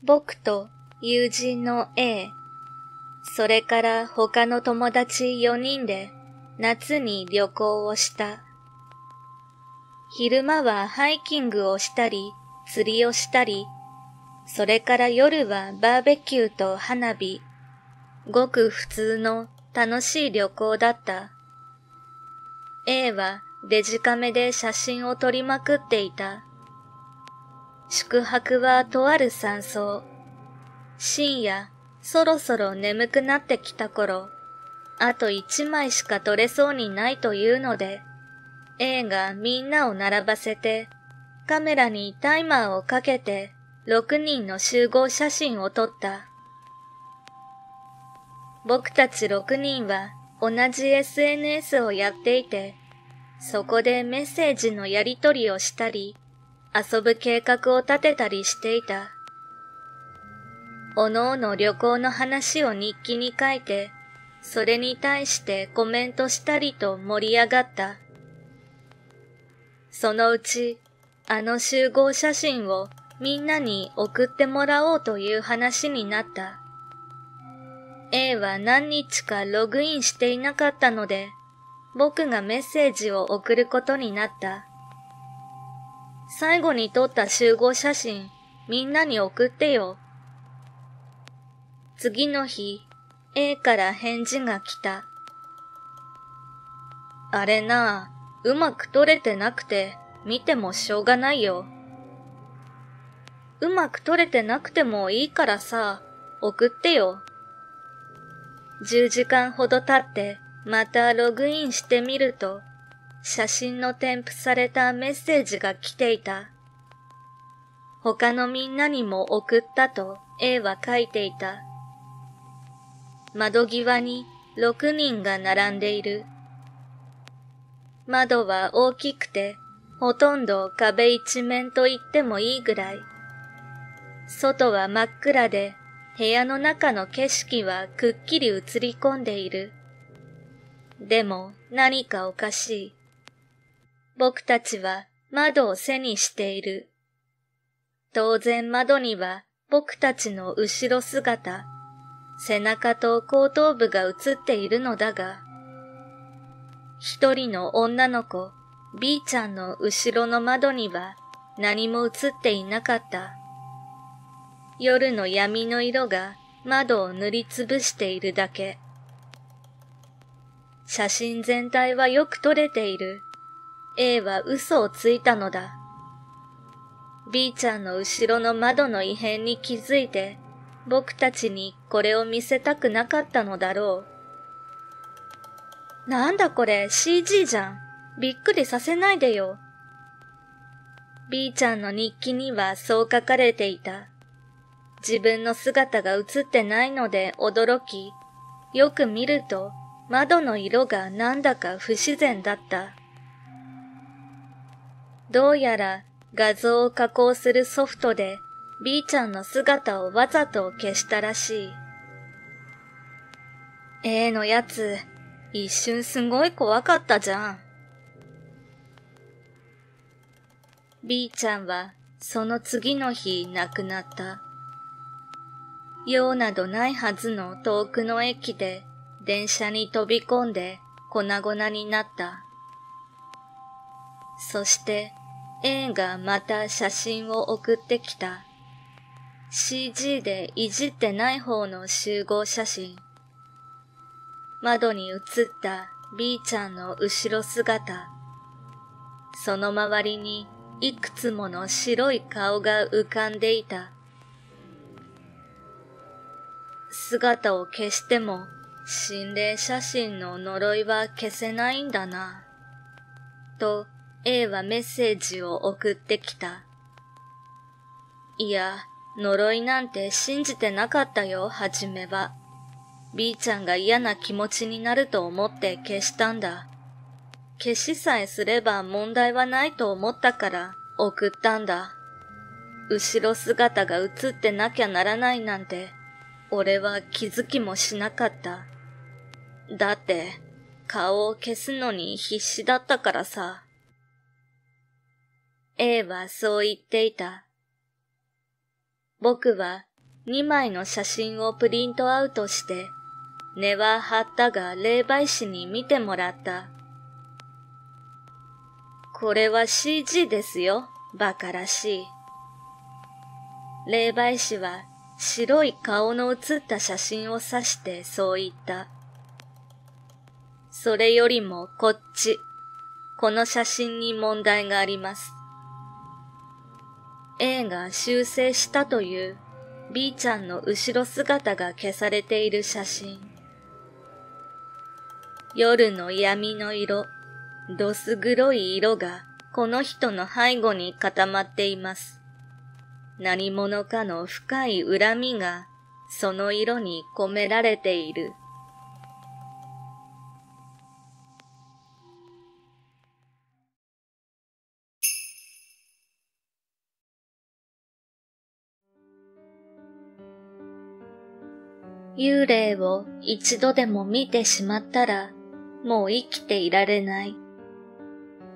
僕と友人の A、それから他の友達よにんで夏に旅行をした。昼間はハイキングをしたり、釣りをしたり、それから夜はバーベキューと花火、ごく普通の楽しい旅行だった。A はデジカメで写真を撮りまくっていた。宿泊はとある山荘。深夜、そろそろ眠くなってきた頃、あと一枚しか撮れそうにないというので、A がみんなを並ばせて、カメラにタイマーをかけて、ろくにんの集合写真を撮った。僕たちろくにんは同じ エスエヌエス をやっていて、そこでメッセージのやり取りをしたり、遊ぶ計画を立てたりしていた。おのおの旅行の話を日記に書いて、それに対してコメントしたりと盛り上がった。そのうち、あの集合写真をみんなに送ってもらおうという話になった。A は何日かログインしていなかったので、僕がメッセージを送ることになった。最後に撮った集合写真、みんなに送ってよ。次の日、A から返事が来た。あれなあ、うまく撮れてなくて、見てもしょうがないよ。うまく撮れてなくてもいいからさ、送ってよ。じゅうじかんほど経って、またログインしてみると、写真の添付されたメッセージが来ていた。他のみんなにも送ったと A は書いていた。窓際にろくにんが並んでいる。窓は大きくて、ほとんど壁一面と言ってもいいぐらい。外は真っ暗で、部屋の中の景色はくっきり映り込んでいる。でも何かおかしい。僕たちは窓を背にしている。当然窓には僕たちの後ろ姿、背中と後頭部が映っているのだが、一人の女の子、B ちゃんの後ろの窓には何も映っていなかった。夜の闇の色が窓を塗りつぶしているだけ。写真全体はよく撮れている。A は嘘をついたのだ。B ちゃんの後ろの窓の異変に気づいて、僕たちにこれを見せたくなかったのだろう。なんだこれ シージー じゃん。びっくりさせないでよ。B ちゃんの日記にはそう書かれていた。自分の姿が映ってないので驚き、よく見ると、窓の色がなんだか不自然だった。どうやら画像を加工するソフトで B ちゃんの姿をわざと消したらしい。A のやつ、一瞬すごい怖かったじゃん。B ちゃんはその次の日亡くなった。用などないはずの遠くの駅で、電車に飛び込んで粉々になった。そして A がまた写真を送ってきた。シージー でいじってない方の集合写真。窓に映った B ちゃんの後ろ姿。その周りにいくつもの白い顔が浮かんでいた。姿を消しても、心霊写真の呪いは消せないんだな、と A はメッセージを送ってきた。いや、呪いなんて信じてなかったよ、はじめは。B ちゃんが嫌な気持ちになると思って消したんだ。消しさえすれば問題はないと思ったから送ったんだ。後ろ姿が映ってなきゃならないなんて、俺は気づきもしなかった。だって、顔を消すのに必死だったからさ。A はそう言っていた。僕はにまいの写真をプリントアウトして、根は張ったが霊媒師に見てもらった。これは シージー ですよ、馬鹿らしい。霊媒師は白い顔の写った写真を指してそう言った。それよりもこっち、この写真に問題があります。A が修正したという B ちゃんの後ろ姿が消されている写真。夜の闇の色、どす黒い色がこの人の背後に固まっています。何者かの深い恨みがその色に込められている。幽霊を一度でも見てしまったらもう生きていられない。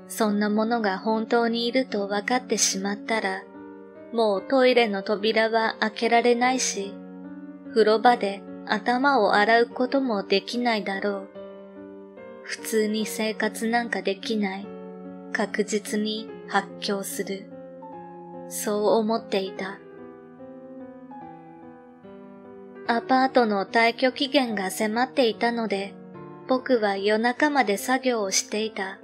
そんなものが本当にいると分かってしまったらもうトイレの扉は開けられないし、風呂場で頭を洗うこともできないだろう。普通に生活なんかできない。確実に発狂する。そう思っていた。アパートの退去期限が迫っていたので、僕は夜中まで作業をしていた。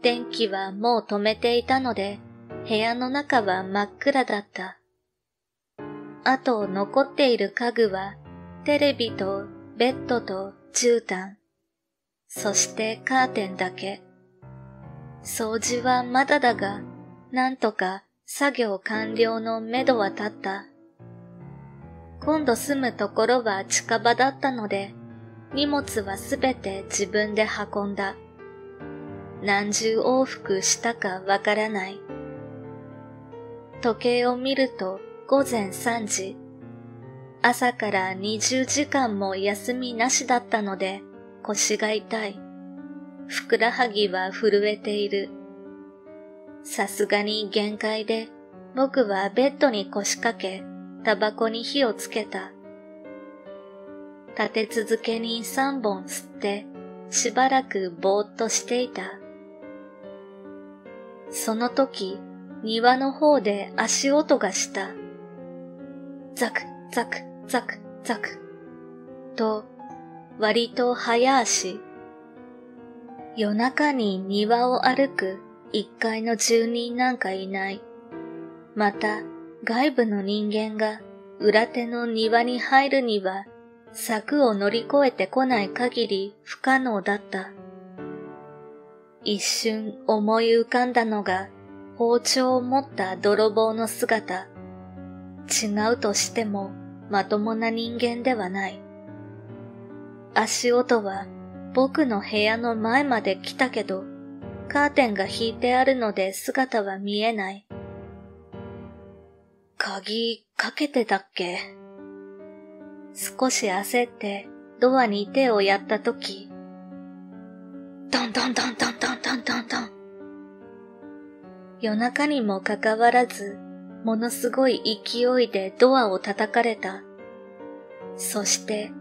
電気はもう止めていたので、部屋の中は真っ暗だった。あと残っている家具は、テレビとベッドと絨毯、そしてカーテンだけ。掃除はまだだが、なんとか作業完了のめどは立った。今度住むところは近場だったので、荷物はすべて自分で運んだ。何十往復したかわからない。時計を見るとごぜんさんじ。朝からにじゅうじかんも休みなしだったので腰が痛い。ふくらはぎは震えている。さすがに限界で僕はベッドに腰掛けタバコに火をつけた。立て続けにさんぼん吸ってしばらくぼーっとしていた。その時、庭の方で足音がした。ザクザクザクザクと割と早足。夜中に庭を歩く一階の住人なんかいない。また外部の人間が裏手の庭に入るには柵を乗り越えてこない限り不可能だった。一瞬思い浮かんだのが包丁を持った泥棒の姿。違うとしてもまともな人間ではない。足音は僕の部屋の前まで来たけど、カーテンが引いてあるので姿は見えない。鍵かけてたっけ？少し焦ってドアに手をやったとき、ドンドンドンドンドンドンドンドン。夜中にもかかわらず、ものすごい勢いでドアを叩かれた。そして、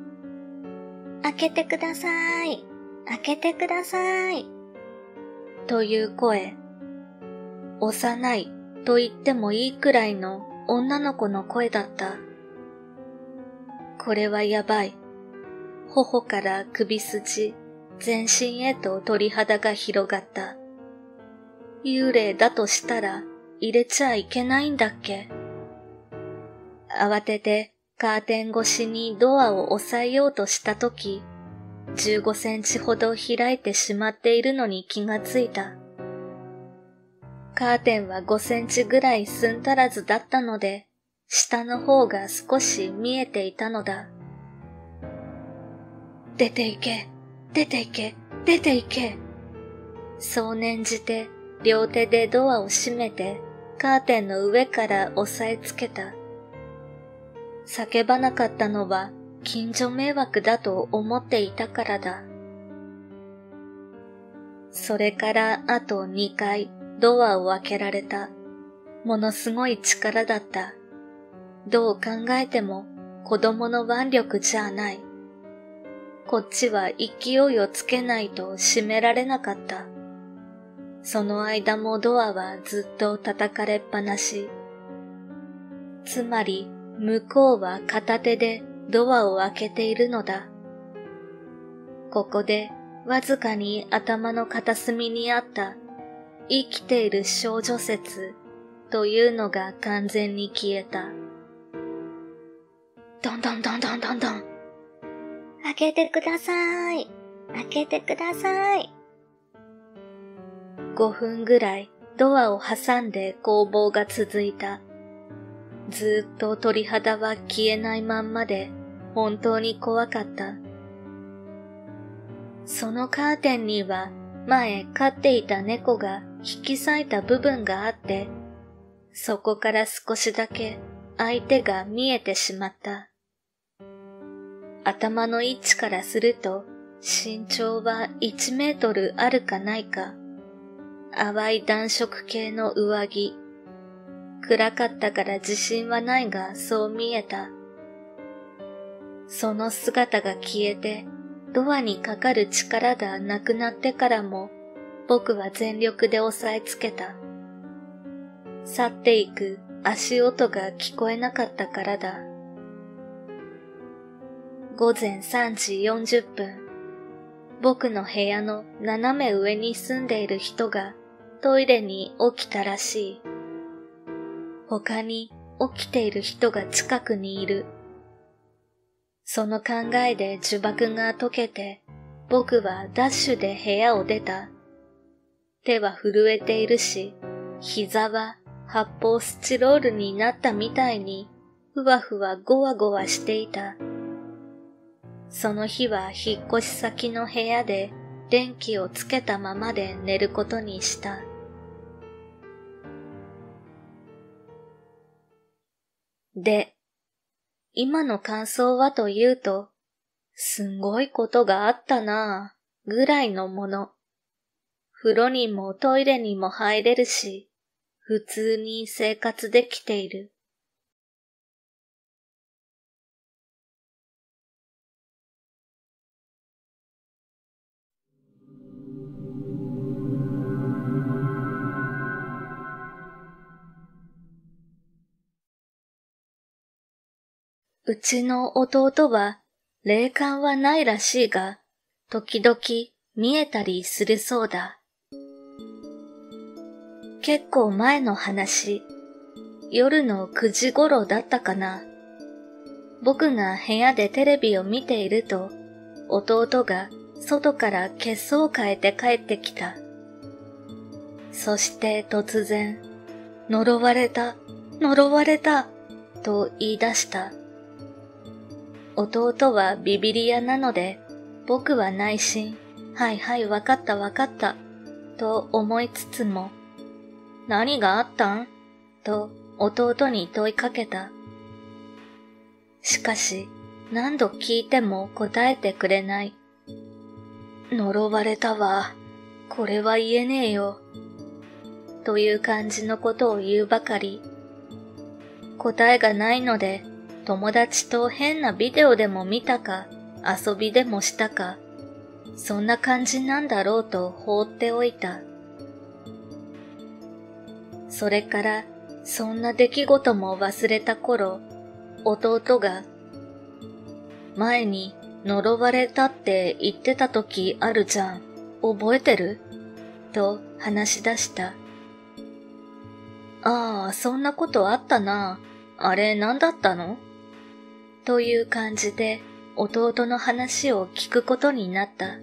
開けてください、開けてください、という声。幼いと言ってもいいくらいの女の子の声だった。これはやばい。頬から首筋、全身へと鳥肌が広がった。幽霊だとしたら入れちゃいけないんだっけ？慌ててカーテン越しにドアを押さえようとしたとき、じゅうごセンチほど開いてしまっているのに気がついた。カーテンはごセンチぐらい寸足らずだったので、下の方が少し見えていたのだ。出ていけ、出ていけ、出ていけ。そう念じて、両手でドアを閉めて、カーテンの上から押さえつけた。叫ばなかったのは、近所迷惑だと思っていたからだ。それからあとにかい、ドアを開けられた。ものすごい力だった。どう考えても、子供の腕力じゃない。こっちは勢いをつけないと閉められなかった。その間もドアはずっと叩かれっぱなし。つまり向こうは片手でドアを開けているのだ。ここでわずかに頭の片隅にあった生きている少女説というのが完全に消えた。どんどんどんどんどんどん。開けてください。開けてください。ごふんぐらいドアを挟んで攻防が続いた。ずーっと鳥肌は消えないまんまで本当に怖かった。そのカーテンには前飼っていた猫が引き裂いた部分があって、そこから少しだけ相手が見えてしまった。頭の位置からすると身長はいちメートルあるかないか。淡い暖色系の上着。暗かったから自信はないがそう見えた。その姿が消えてドアにかかる力がなくなってからも僕は全力で押さえつけた。去っていく足音が聞こえなかったからだ。ごぜんさんじよんじゅっぷん、僕の部屋の斜め上に住んでいる人がトイレに起きたらしい。他に起きている人が近くにいる。その考えで呪縛が解けて、僕はダッシュで部屋を出た。手は震えているし、膝は発泡スチロールになったみたいに、ふわふわごわごわしていた。その日は引っ越し先の部屋で電気をつけたままで寝ることにした。で、今の感想はというと、すんごいことがあったなぁ、ぐらいのもの。風呂にもトイレにも入れるし、普通に生活できている。うちの弟は霊感はないらしいが、時々見えたりするそうだ。結構前の話、夜のくじ頃だったかな。僕が部屋でテレビを見ていると、弟が外から血相を変えて帰ってきた。そして突然、呪われた、呪われた、と言い出した。弟はビビり屋なので、僕は内心、はいはいわかったわかった、と思いつつも、何があったん？と弟に問いかけた。しかし、何度聞いても答えてくれない。呪われたわ、これは言えねえよ、という感じのことを言うばかり。答えがないので、友達と変なビデオでも見たか、遊びでもしたか、そんな感じなんだろうと放っておいた。それから、そんな出来事も忘れた頃、弟が、前に呪われたって言ってた時あるじゃん、覚えてる？と話し出した。ああ、そんなことあったな、あれ何だったの？という感じで弟の話を聞くことになった。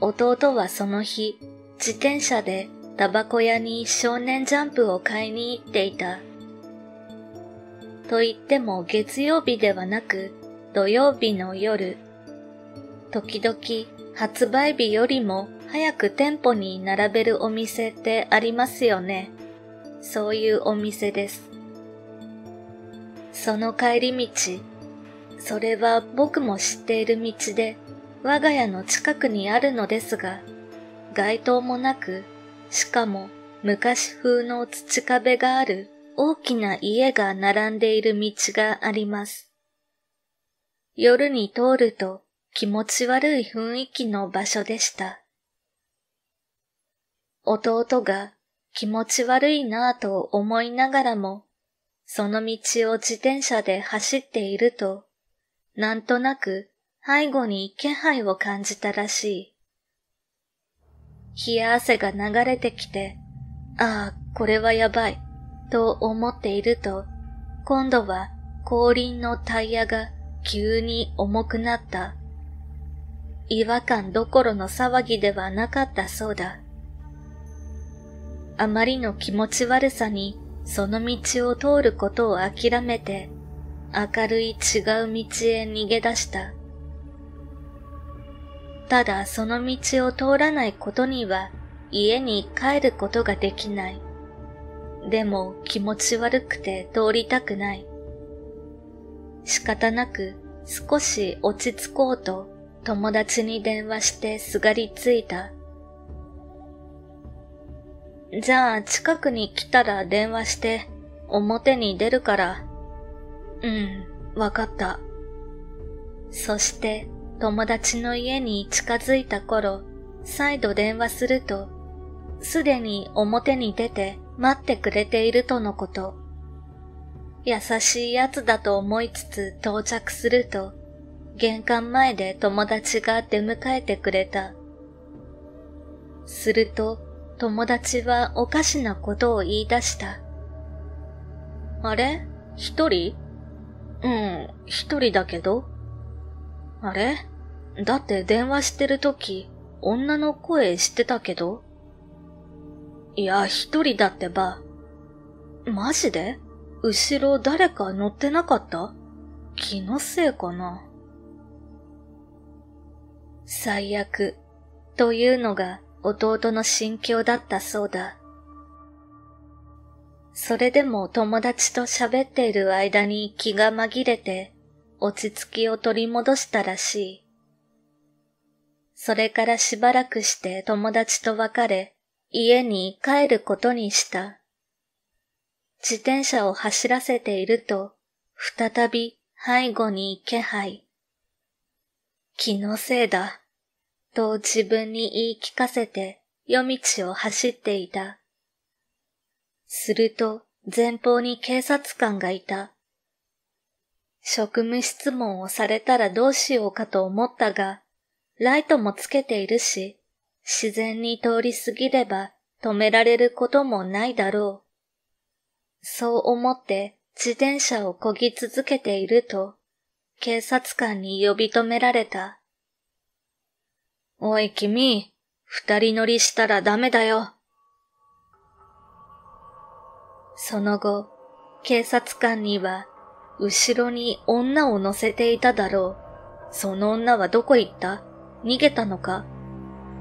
弟はその日、自転車でタバコ屋に少年ジャンプを買いに行っていた。と言っても月曜日ではなく土曜日の夜、時々発売日よりも早く店舗に並べるお店ってありますよね。そういうお店です。その帰り道、それは僕も知っている道で、我が家の近くにあるのですが、街灯もなく、しかも昔風の土壁がある大きな家が並んでいる道があります。夜に通ると気持ち悪い雰囲気の場所でした。弟が気持ち悪いなぁと思いながらも、その道を自転車で走っていると、なんとなく背後に気配を感じたらしい。冷や汗が流れてきて、ああ、これはやばい、と思っていると、今度は後輪のタイヤが急に重くなった。違和感どころの騒ぎではなかったそうだ。あまりの気持ち悪さにその道を通ることを諦めて、明るい違う道へ逃げ出した。ただその道を通らないことには家に帰ることができない。でも気持ち悪くて通りたくない。仕方なく少し落ち着こうと友達に電話してすがりついた。じゃあ近くに来たら電話して表に出るから。うん、わかった。そして友達の家に近づいた頃、再度電話すると、すでに表に出て待ってくれているとのこと。優しいやつだと思いつつ到着すると、玄関前で友達が出迎えてくれた。すると、友達はおかしなことを言い出した。あれ？一人？うん、一人だけど。あれ？だって電話してるとき、女の声してたけど。いや、一人だってば。マジで？後ろ誰か乗ってなかった？気のせいかな。最悪というのが弟の心境だったそうだ。それでも友達と喋っている間に気が紛れて落ち着きを取り戻したらしい。それからしばらくして友達と別れ、家に帰ることにした。自転車を走らせていると、再び背後に気配。気のせいだ、と自分に言い聞かせて夜道を走っていた。すると前方に警察官がいた。職務質問をされたらどうしようかと思ったが、ライトもつけているし、自然に通り過ぎれば止められることもないだろう。そう思って自転車を漕ぎ続けていると、警察官に呼び止められた。おい君、二人乗りしたらダメだよ。その後、警察官には、後ろに女を乗せていただろう。その女はどこ行った？逃げたのか？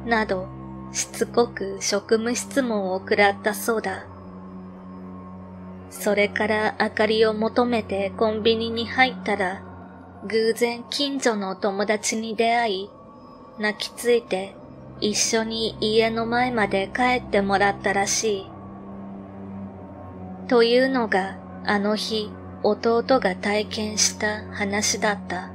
など、しつこく職務質問を食らったそうだ。それから明かりを求めてコンビニに入ったら、偶然近所の友達に出会い、泣きついて一緒に家の前まで帰ってもらったらしい。というのがあの日弟が体験した話だった。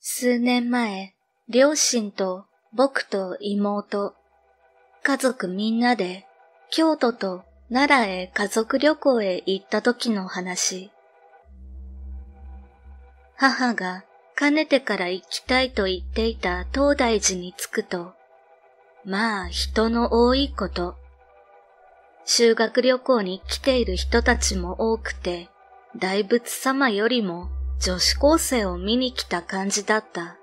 数年前、両親と僕と妹、家族みんなで京都と奈良へ家族旅行へ行った時の話。母がかねてから行きたいと言っていた東大寺に着くと、まあ人の多いこと。修学旅行に来ている人たちも多くて、大仏様よりも女子高生を見に来た感じだった。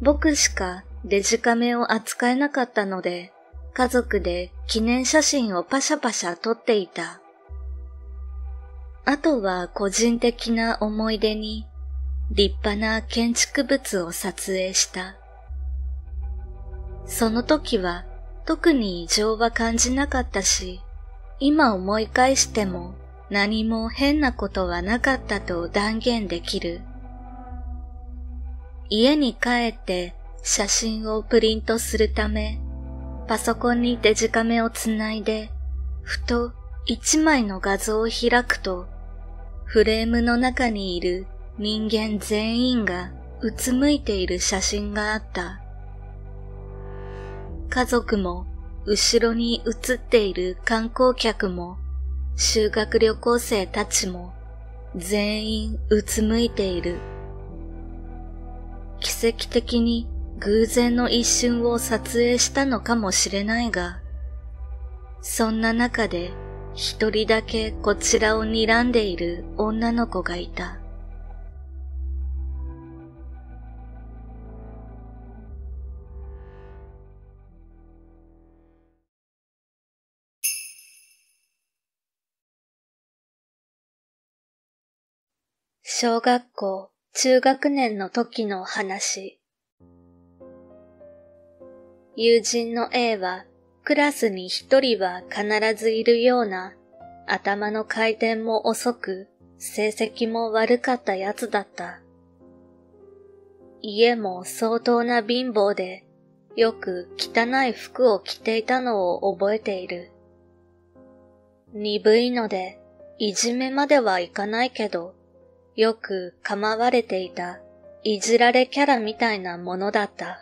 僕しかデジカメを扱えなかったので、家族で記念写真をパシャパシャ撮っていた。あとは個人的な思い出に、立派な建築物を撮影した。その時は特に異常は感じなかったし、今思い返しても、何も変なことはなかったと断言できる。家に帰って写真をプリントするため、パソコンにデジカメをつないで、ふと一枚の画像を開くと、フレームの中にいる人間全員がうつむいている写真があった。家族も後ろに写っている観光客も修学旅行生たちも全員うつむいている。奇跡的に偶然の一瞬を撮影したのかもしれないが、そんな中で一人だけこちらを睨んでいる女の子がいた。小学校中学年の時の話。友人の A はクラスに一人は必ずいるような頭の回転も遅く成績も悪かったやつだった。家も相当な貧乏でよく汚い服を着ていたのを覚えている。鈍いのでいじめまではいかないけどよく構われていたいじられキャラみたいなものだった。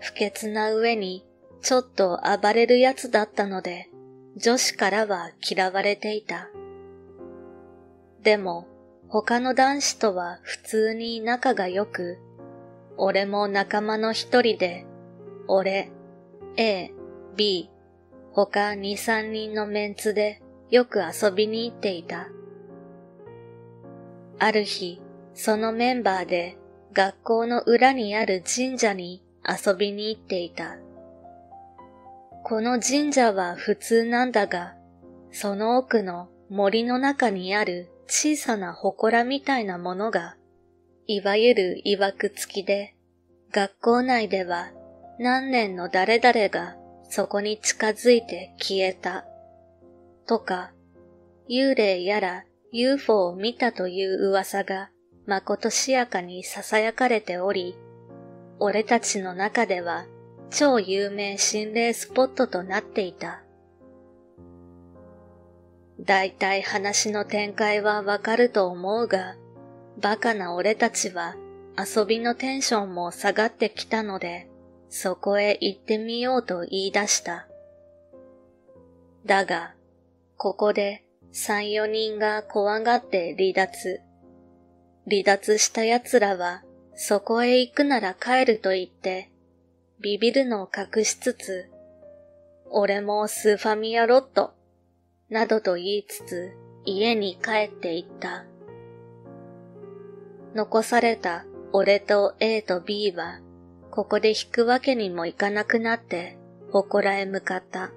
不潔な上にちょっと暴れるやつだったので、女子からは嫌われていた。でも、他の男子とは普通に仲が良く、俺も仲間の一人で、俺、A、B、他に、さんにんのメンツでよく遊びに行っていた。ある日、そのメンバーで学校の裏にある神社に遊びに行っていた。この神社は普通なんだが、その奥の森の中にある小さな祠みたいなものが、いわゆる曰く付きで、学校内では何年の誰々がそこに近づいて消えた、とか、幽霊やら ユーフォー を見たという噂がまことしやかに囁かれており、俺たちの中では、超有名心霊スポットとなっていた。だいたい話の展開はわかると思うが、バカな俺たちは遊びのテンションも下がってきたので、そこへ行ってみようと言い出した。だが、ここで三、四人が怖がって離脱。離脱した奴らは、そこへ行くなら帰ると言って、ビビるのを隠しつつ、俺もスーファミやろっと、などと言いつつ家に帰って行った。残された俺と A と B は、ここで引くわけにもいかなくなって、祠へ向かった。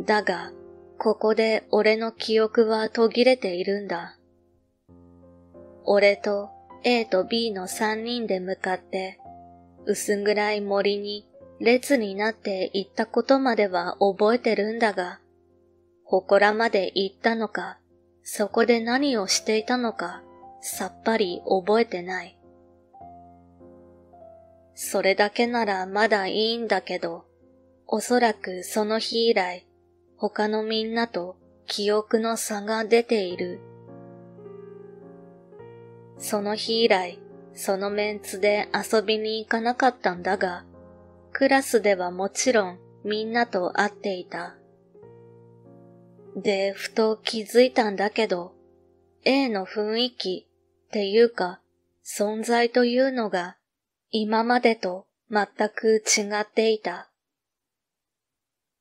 だが、ここで俺の記憶は途切れているんだ。俺と A と B の三人で向かって、薄暗い森に列になって行ったことまでは覚えてるんだが、祠まで行ったのか、そこで何をしていたのか、さっぱり覚えてない。それだけならまだいいんだけど、おそらくその日以来、他のみんなと記憶の差が出ている。その日以来、そのメンツで遊びに行かなかったんだが、クラスではもちろんみんなと会っていた。で、ふと気づいたんだけど、A の雰囲気っていうか、存在というのが今までと全く違っていた。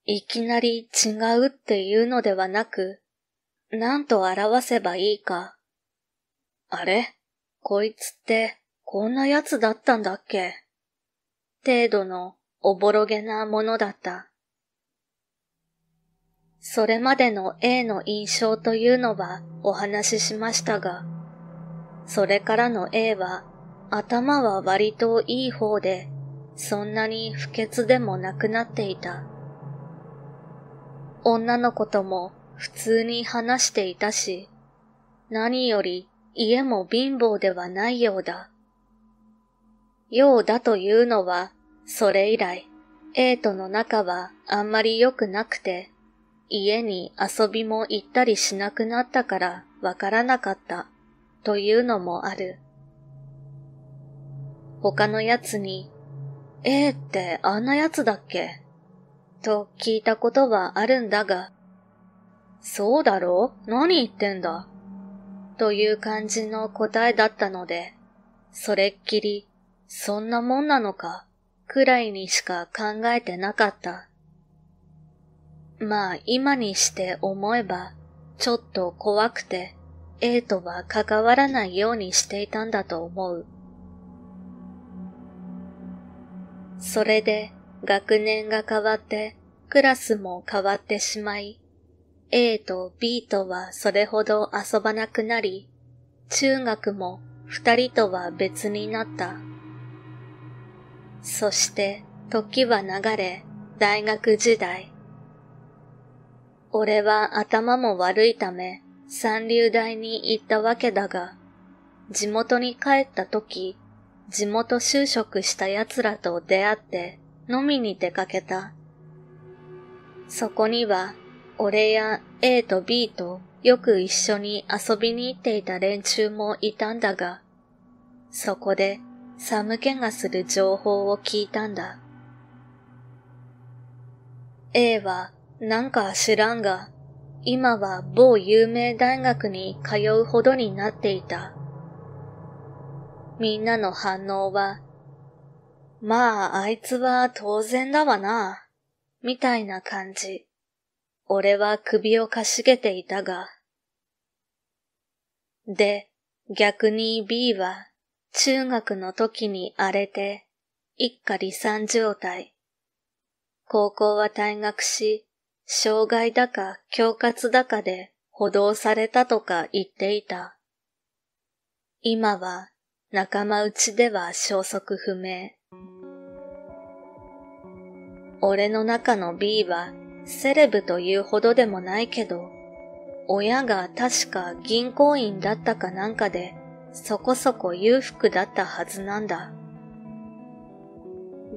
いきなり違うっていうのではなく、何と表せばいいか。あれ？こいつって、こんなやつだったんだっけ？程度のおぼろげなものだった。それまでの A の印象というのはお話ししましたが、それからの A は、頭は割といい方で、そんなに不潔でもなくなっていた。女の子とも普通に話していたし、何より、家も貧乏ではないようだ。ようだというのは、それ以来、A との仲はあんまり良くなくて、家に遊びも行ったりしなくなったからわからなかったというのもある。他のやつに、A ってあんなやつだっけと聞いたことはあるんだが、そうだろ？何言ってんだという感じの答えだったので、それっきりそんなもんなのかくらいにしか考えてなかった。まあ今にして思えばちょっと怖くて A とは関わらないようにしていたんだと思う。それで学年が変わってクラスも変わってしまい、A と B とはそれほど遊ばなくなり、中学も二人とは別になった。そして時は流れ、大学時代。俺は頭も悪いため三流大に行ったわけだが、地元に帰った時、地元就職した奴らと出会って飲みに出かけた。そこには、俺や A と B とよく一緒に遊びに行っていた連中もいたんだが、そこで寒気がする情報を聞いたんだ。A はなんか知らんが、今は某有名大学に通うほどになっていた。みんなの反応は、まああいつは当然だわな、みたいな感じ。俺は首をかしげていたが。で、逆に B は中学の時に荒れて一家離散状態。高校は退学し、障害だか恐喝だかで補導されたとか言っていた。今は仲間内では消息不明。俺の中の B はセレブというほどでもないけど、親が確か銀行員だったかなんかで、そこそこ裕福だったはずなんだ。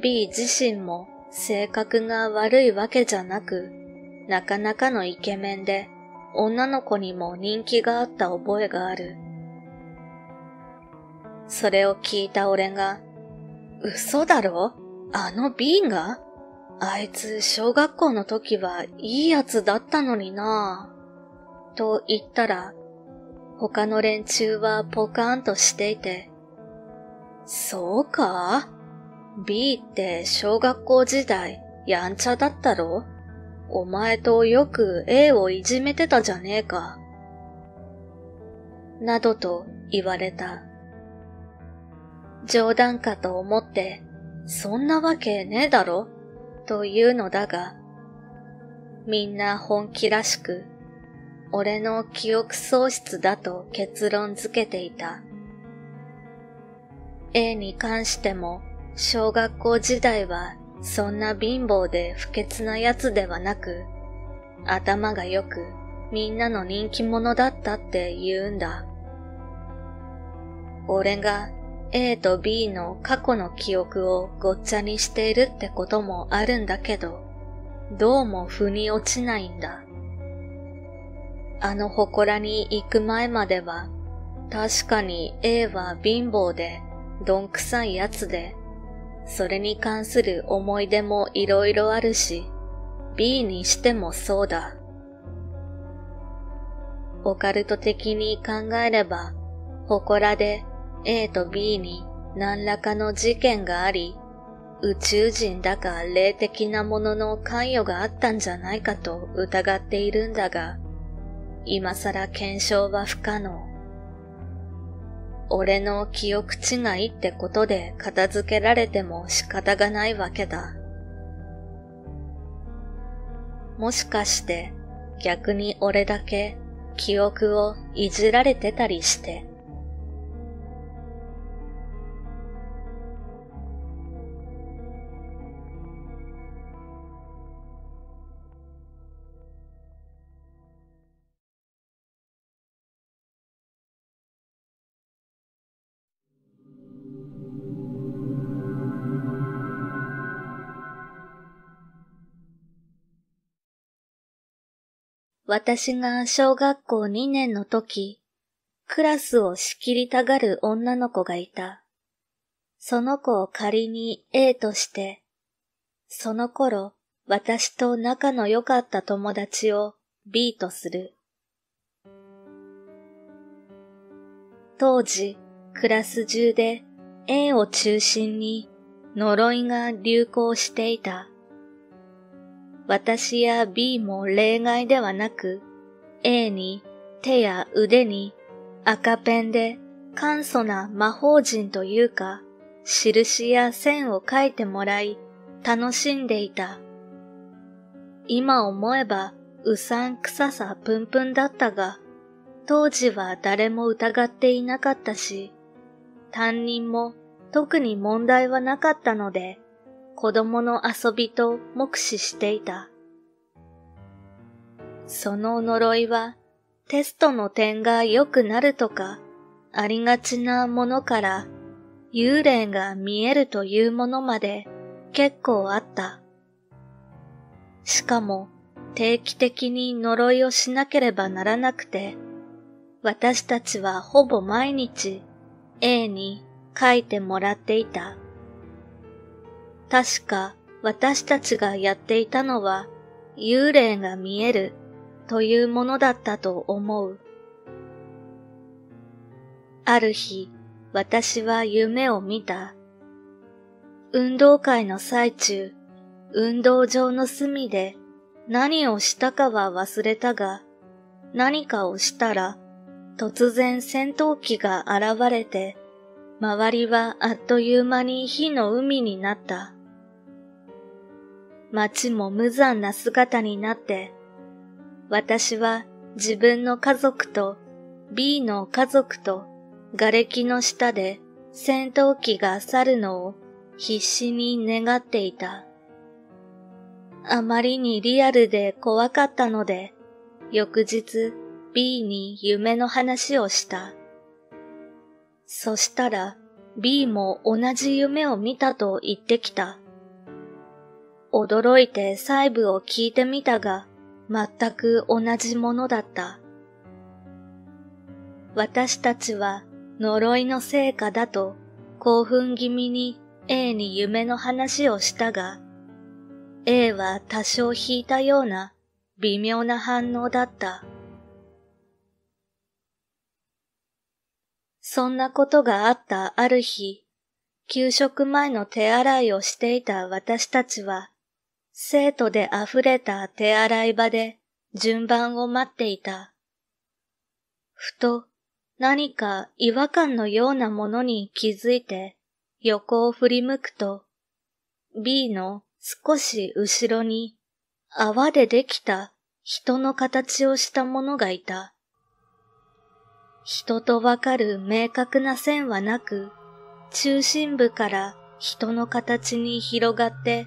B 自身も性格が悪いわけじゃなく、なかなかのイケメンで、女の子にも人気があった覚えがある。それを聞いた俺が、嘘だろ？あの B が？あいつ小学校の時はいいやつだったのになぁ、と言ったら、他の連中はポカーンとしていて、そうか？ B って小学校時代やんちゃだったろ？お前とよく A をいじめてたじゃねえか。などと言われた。冗談かと思って、そんなわけねえだろというのだが、みんな本気らしく、俺の記憶喪失だと結論づけていた。A に関しても、小学校時代はそんな貧乏で不潔なやつではなく、頭が良くみんなの人気者だったって言うんだ。俺が、A と B の過去の記憶をごっちゃにしているってこともあるんだけど、どうも腑に落ちないんだ。あの祠に行く前までは、確かに A は貧乏で、どんくさいやつで、それに関する思い出もいろいろあるし、B にしてもそうだ。オカルト的に考えれば、祠で、A と B に何らかの事件があり、宇宙人だか霊的なものの関与があったんじゃないかと疑っているんだが、今さら検証は不可能。俺の記憶違いってことで片付けられても仕方がないわけだ。もしかして逆に俺だけ記憶をいじられてたりして、私が小学校にねんの時、クラスを仕切りたがる女の子がいた。その子を仮に A として、その頃私と仲の良かった友達を B とする。当時、クラス中で A を中心に呪いが流行していた。私や B も例外ではなく、A に手や腕に赤ペンで簡素な魔法陣というか、印や線を書いてもらい、楽しんでいた。今思えばうさんくささぷんぷんだったが、当時は誰も疑っていなかったし、担任も特に問題はなかったので、子供の遊びと目視していた。その呪いは、テストの点が良くなるとか、ありがちなものから、幽霊が見えるというものまで結構あった。しかも、定期的に呪いをしなければならなくて、私たちはほぼ毎日 A に書いてもらっていた。確か私たちがやっていたのは幽霊が見えるというものだったと思う。ある日、私は夢を見た。運動会の最中、運動場の隅で何をしたかは忘れたが、何かをしたら、突然戦闘機が現れて、周りはあっという間に火の海になった。街も無残な姿になって、私は自分の家族と B の家族と瓦礫の下で戦闘機が去るのを必死に願っていた。あまりにリアルで怖かったので、翌日、B に夢の話をした。そしたら B も同じ夢を見たと言ってきた。驚いて細部を聞いてみたが、全く同じものだった。私たちは呪いの成果だと興奮気味に A に夢の話をしたが、A は多少引いたような微妙な反応だった。そんなことがあったある日、給食前の手洗いをしていた私たちは、生徒で溢れた手洗い場で順番を待っていた。ふと何か違和感のようなものに気づいて横を振り向くと、B の少し後ろに泡でできた人の形をしたものがいた。人とわかる明確な線はなく、中心部から人の形に広がって、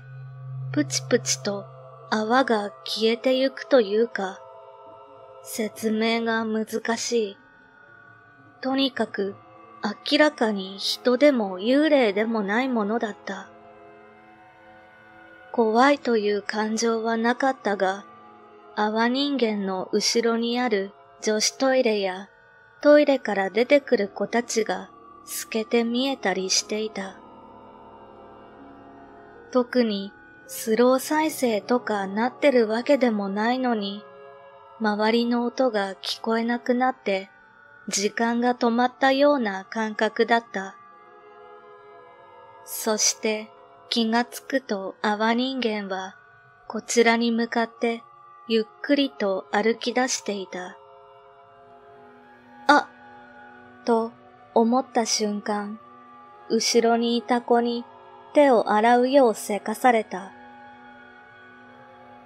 プチプチと泡が消えてゆくというか、説明が難しい。とにかく明らかに人でも幽霊でもないものだった。怖いという感情はなかったが、泡人間の後ろにある女子トイレや、トイレから出てくる子たちが透けて見えたりしていた。特にスロー再生とかなってるわけでもないのに、周りの音が聞こえなくなって時間が止まったような感覚だった。そして気がつくと泡人間はこちらに向かってゆっくりと歩き出していた。あ、と思った瞬間、後ろにいた子に手を洗うようせかされた。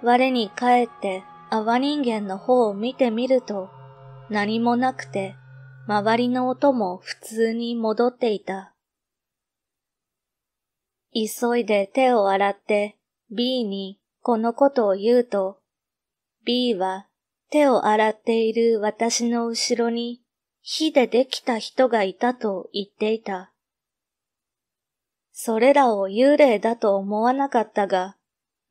我に返って泡人間の方を見てみると、何もなくて周りの音も普通に戻っていた。急いで手を洗って B にこのことを言うと、B は手を洗っている私の後ろに、火でできた人がいたと言っていた。それらを幽霊だと思わなかったが、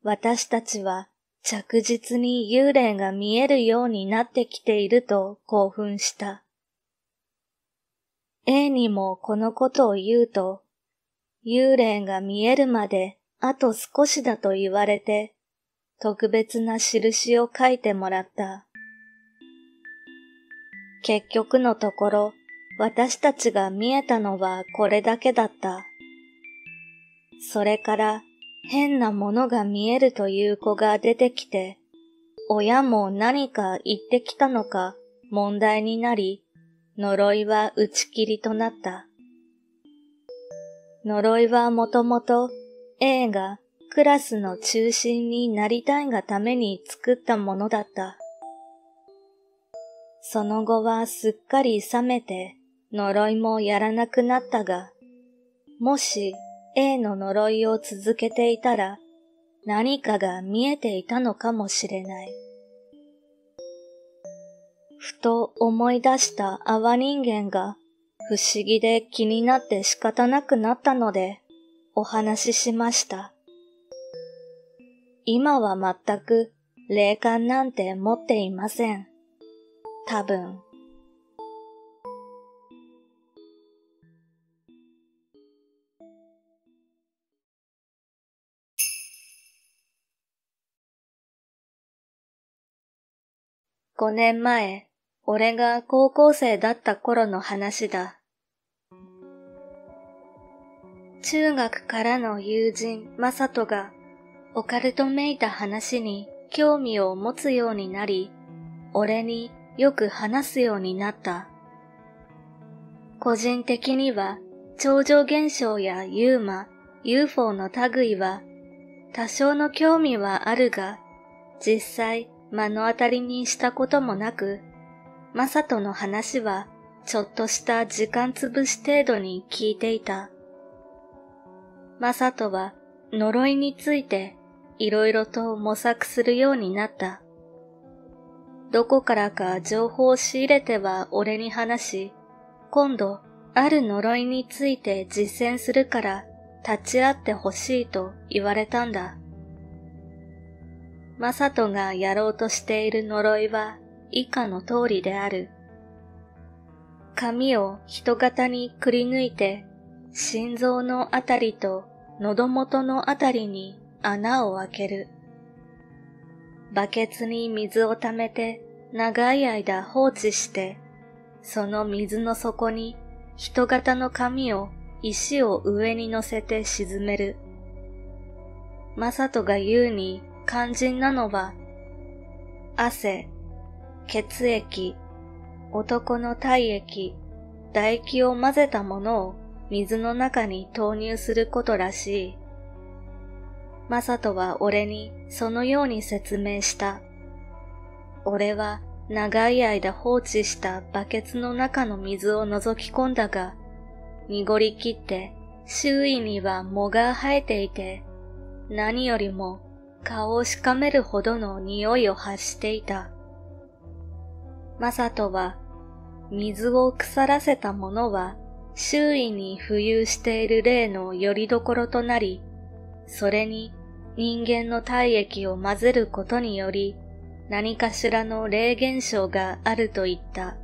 私たちは着実に幽霊が見えるようになってきていると興奮した。A にもこのことを言うと、幽霊が見えるまであと少しだと言われて、特別な印を書いてもらった。結局のところ、私たちが見えたのはこれだけだった。それから変なものが見えるという子が出てきて、親も何か言ってきたのか問題になり、呪いは打ち切りとなった。呪いはもともと A がクラスの中心になりたいがために作ったものだった。その後はすっかり冷めて呪いもやらなくなったが、もし A の呪いを続けていたら何かが見えていたのかもしれない。ふと思い出した泡人間が不思議で気になって仕方なくなったのでお話ししました。今は全く霊感なんて持っていません。多分。ごねんまえ、俺が高校生だった頃の話だ。中学からの友人マサトがオカルトめいた話に興味を持つようになり、俺によく話すようになった。個人的には超常現象や ユーマ、ユーフォー の類は多少の興味はあるが、実際目の当たりにしたこともなく、マサトの話はちょっとした時間つぶし程度に聞いていた。マサトは呪いについていろいろと模索するようになった。どこからか情報を仕入れては俺に話し、今度ある呪いについて実践するから立ち会ってほしいと言われたんだ。マサトがやろうとしている呪いは以下の通りである。髪を人型にくり抜いて心臓のあたりと喉元のあたりに穴を開ける。バケツに水を溜めて長い間放置して、その水の底に人型の紙を石を上に乗せて沈める。マサトが言うに肝心なのは、汗、血液、男の体液、唾液を混ぜたものを水の中に投入することらしい。マサトは俺にそのように説明した。俺は長い間放置したバケツの中の水を覗き込んだが、濁りきって周囲には藻が生えていて、何よりも顔をしかめるほどの匂いを発していた。マサトは、水を腐らせたものは周囲に浮遊している霊の拠り所となり、それに人間の体液を混ぜることにより何かしらの霊現象があると言った。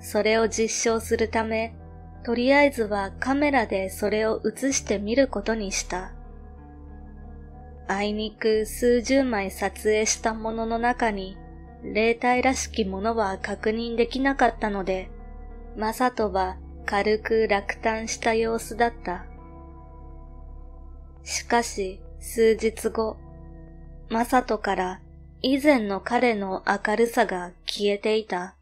それを実証するため、とりあえずはカメラでそれを映してみることにした。あいにく数十枚撮影したものの中に霊体らしきものは確認できなかったので、マサトは軽く落胆した様子だった。しかし、数日後、マサトから以前の彼の明るさが消えていた。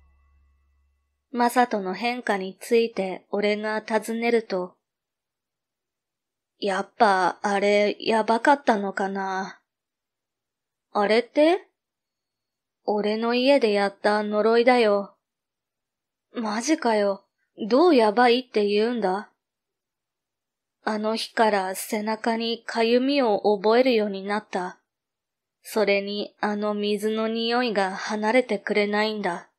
マサトの変化について俺が尋ねると、やっぱあれやばかったのかな。あれって？俺の家でやった呪いだよ。マジかよ、どうやばいって言うんだ？あの日から背中にかゆみを覚えるようになった。それにあの水の匂いが離れてくれないんだ。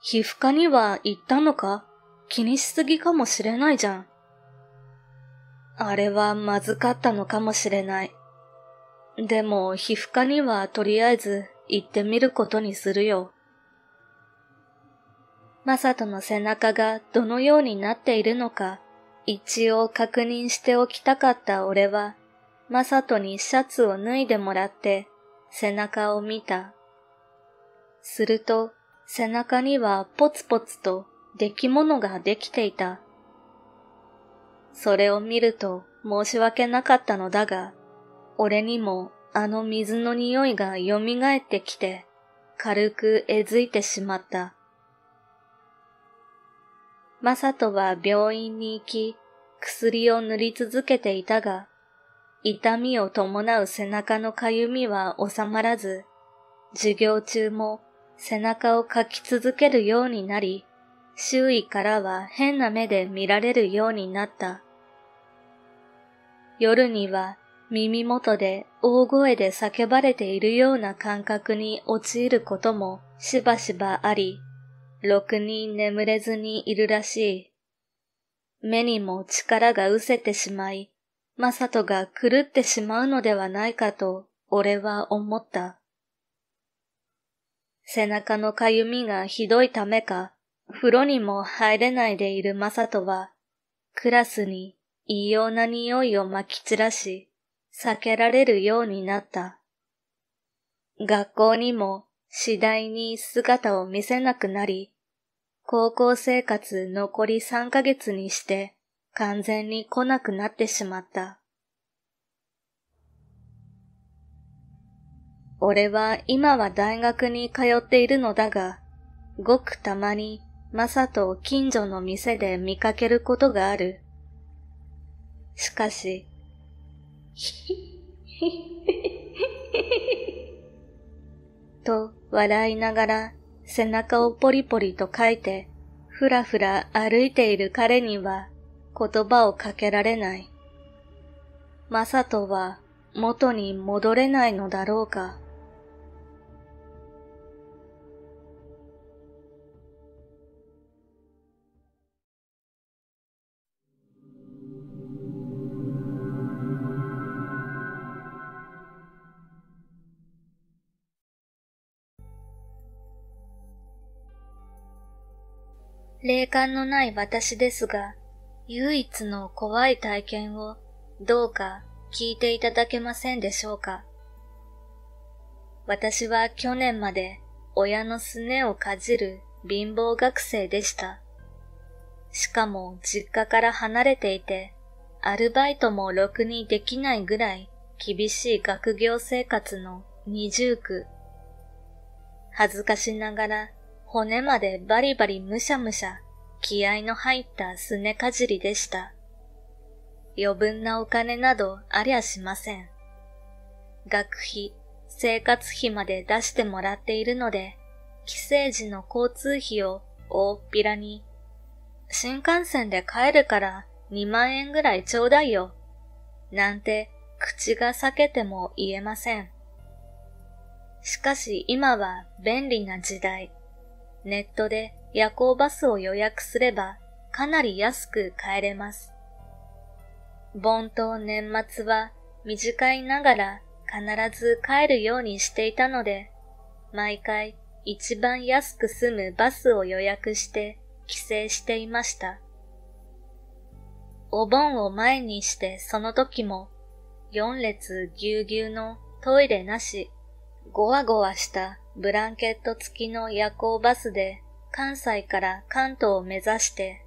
皮膚科には行ったのか？気にしすぎかもしれないじゃん。あれはまずかったのかもしれない。でも皮膚科にはとりあえず行ってみることにするよ。マサトの背中がどのようになっているのか、一応確認しておきたかった俺は、マサトにシャツを脱いでもらって背中を見た。すると背中にはポツポツと出来物ができていた。それを見ると申し訳なかったのだが、俺にもあの水の匂いが蘇ってきて、軽くえずいてしまった。マサトは病院に行き、薬を塗り続けていたが、痛みを伴う背中のかゆみは収まらず、授業中も背中をかき続けるようになり、周囲からは変な目で見られるようになった。夜には耳元で大声で叫ばれているような感覚に陥ることもしばしばあり、ろくに眠れずにいるらしい。目にも力が失せてしまい、マサトが狂ってしまうのではないかと俺は思った。背中のかゆみがひどいためか、風呂にも入れないでいるマサトは、クラスに異様な匂いをまき散らし、避けられるようになった。学校にも次第に姿を見せなくなり、高校生活残りさんかげつにして完全に来なくなってしまった。俺は今は大学に通っているのだが、ごくたまにマサトを近所の店で見かけることがある。しかし、と笑いながら背中をポリポリとかいてふらふら歩いている彼には言葉をかけられない。マサトは元に戻れないのだろうか。霊感のない私ですが、唯一の怖い体験をどうか聞いていただけませんでしょうか。私は去年まで親のすねをかじる貧乏学生でした。しかも実家から離れていて、アルバイトもろくにできないぐらい厳しい学業生活の二重苦。恥ずかしながら、骨までバリバリむしゃむしゃ気合の入ったすねかじりでした。余分なお金などありゃしません。学費、生活費まで出してもらっているので、帰省時の交通費を大っぴらに、新幹線で帰るからにまんえんぐらいちょうだいよ、なんて口が裂けても言えません。しかし今は便利な時代。ネットで夜行バスを予約すればかなり安く帰れます。盆と年末は短いながら必ず帰るようにしていたので、毎回一番安く済むバスを予約して帰省していました。お盆を前にしてその時もよん列ぎゅうぎゅうのトイレなし、ごわごわしたブランケット付きの夜行バスで関西から関東を目指して、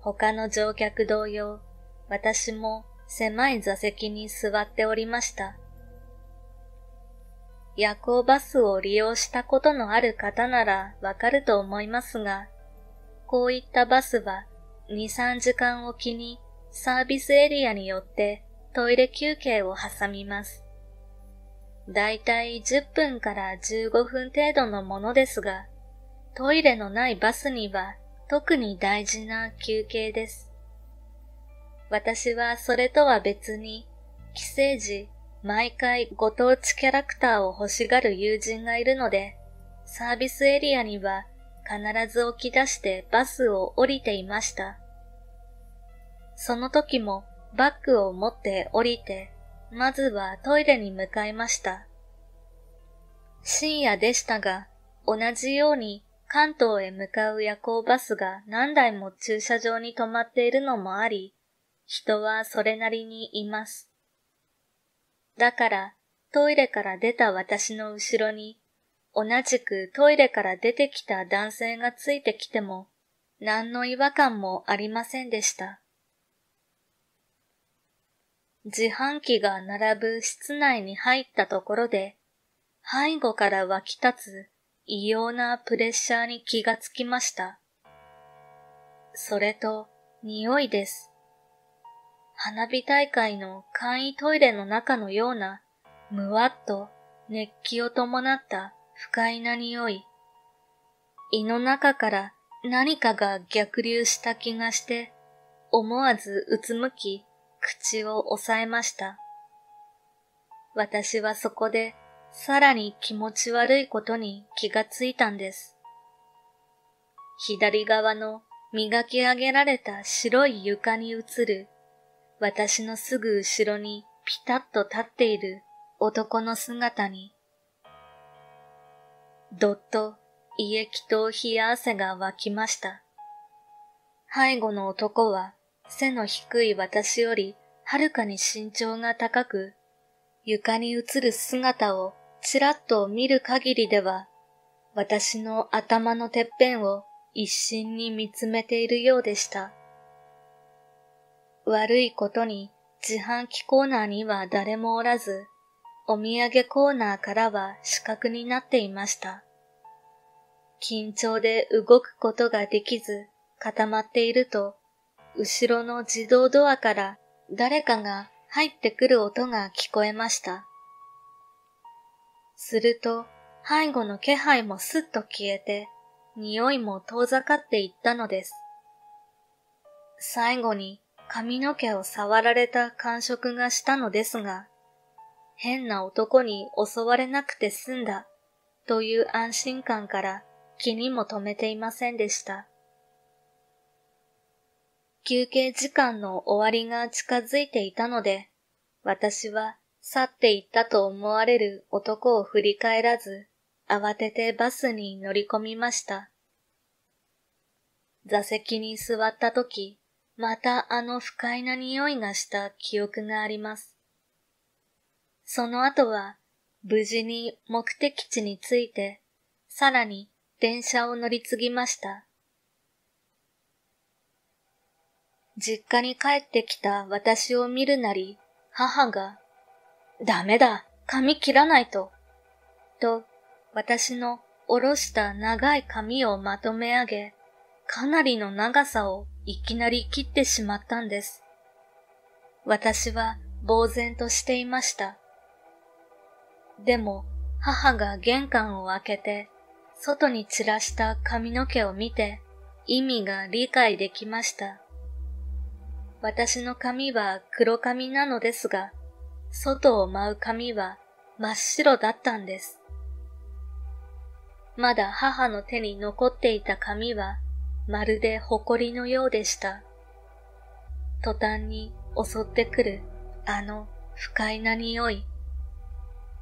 他の乗客同様、私も狭い座席に座っておりました。夜行バスを利用したことのある方ならわかると思いますが、こういったバスはに、さんじかんおきにサービスエリアによってトイレ休憩を挟みます。だいたいじゅっぷんからじゅうごふん程度のものですが、トイレのないバスには特に大事な休憩です。私はそれとは別に、帰省時、毎回ご当地キャラクターを欲しがる友人がいるので、サービスエリアには必ず起き出してバスを降りていました。その時もバッグを持って降りて、まずはトイレに向かいました。深夜でしたが、同じように関東へ向かう夜行バスが何台も駐車場に止まっているのもあり、人はそれなりにいます。だから、トイレから出た私の後ろに、同じくトイレから出てきた男性がついてきても、何の違和感もありませんでした。自販機が並ぶ室内に入ったところで、背後から湧き立つ異様なプレッシャーに気がつきました。それと、匂いです。花火大会の簡易トイレの中のような、むわっと熱気を伴った不快な匂い。胃の中から何かが逆流した気がして、思わずうつむき、口を押さえました。私はそこで、さらに気持ち悪いことに気がついたんです。左側の磨き上げられた白い床に映る、私のすぐ後ろにピタッと立っている男の姿に、どっと胃液と冷や汗が湧きました。背後の男は背の低い私よりはるかに身長が高く、床に映る姿をちらっと見る限りでは、私の頭のてっぺんを一心に見つめているようでした。悪いことに自販機コーナーには誰もおらず、お土産コーナーからは死角になっていました。緊張で動くことができず固まっていると、後ろの自動ドアから誰かが入ってくる音が聞こえました。すると、背後の気配もすっと消えて、匂いも遠ざかっていったのです。最後に髪の毛を触られた感触がしたのですが、変な男に襲われなくて済んだ、という安心感から気にも留めていませんでした。休憩時間の終わりが近づいていたので、私は去っていったと思われる男を振り返らず、慌ててバスに乗り込みました。座席に座ったとき、またあの不快な匂いがした記憶があります。その後は、無事に目的地に着いて、さらに電車を乗り継ぎました。実家に帰ってきた私を見るなり、母が、ダメだ、髪切らないと、と、私のおろした長い髪をまとめ上げ、かなりの長さをいきなり切ってしまったんです。私は呆然としていました。でも、母が玄関を開けて、外に散らした髪の毛を見て、意味が理解できました。私の髪は黒髪なのですが、外を舞う髪は真っ白だったんです。まだ母の手に残っていた髪は、まるで埃のようでした。途端に襲ってくるあの不快な匂い。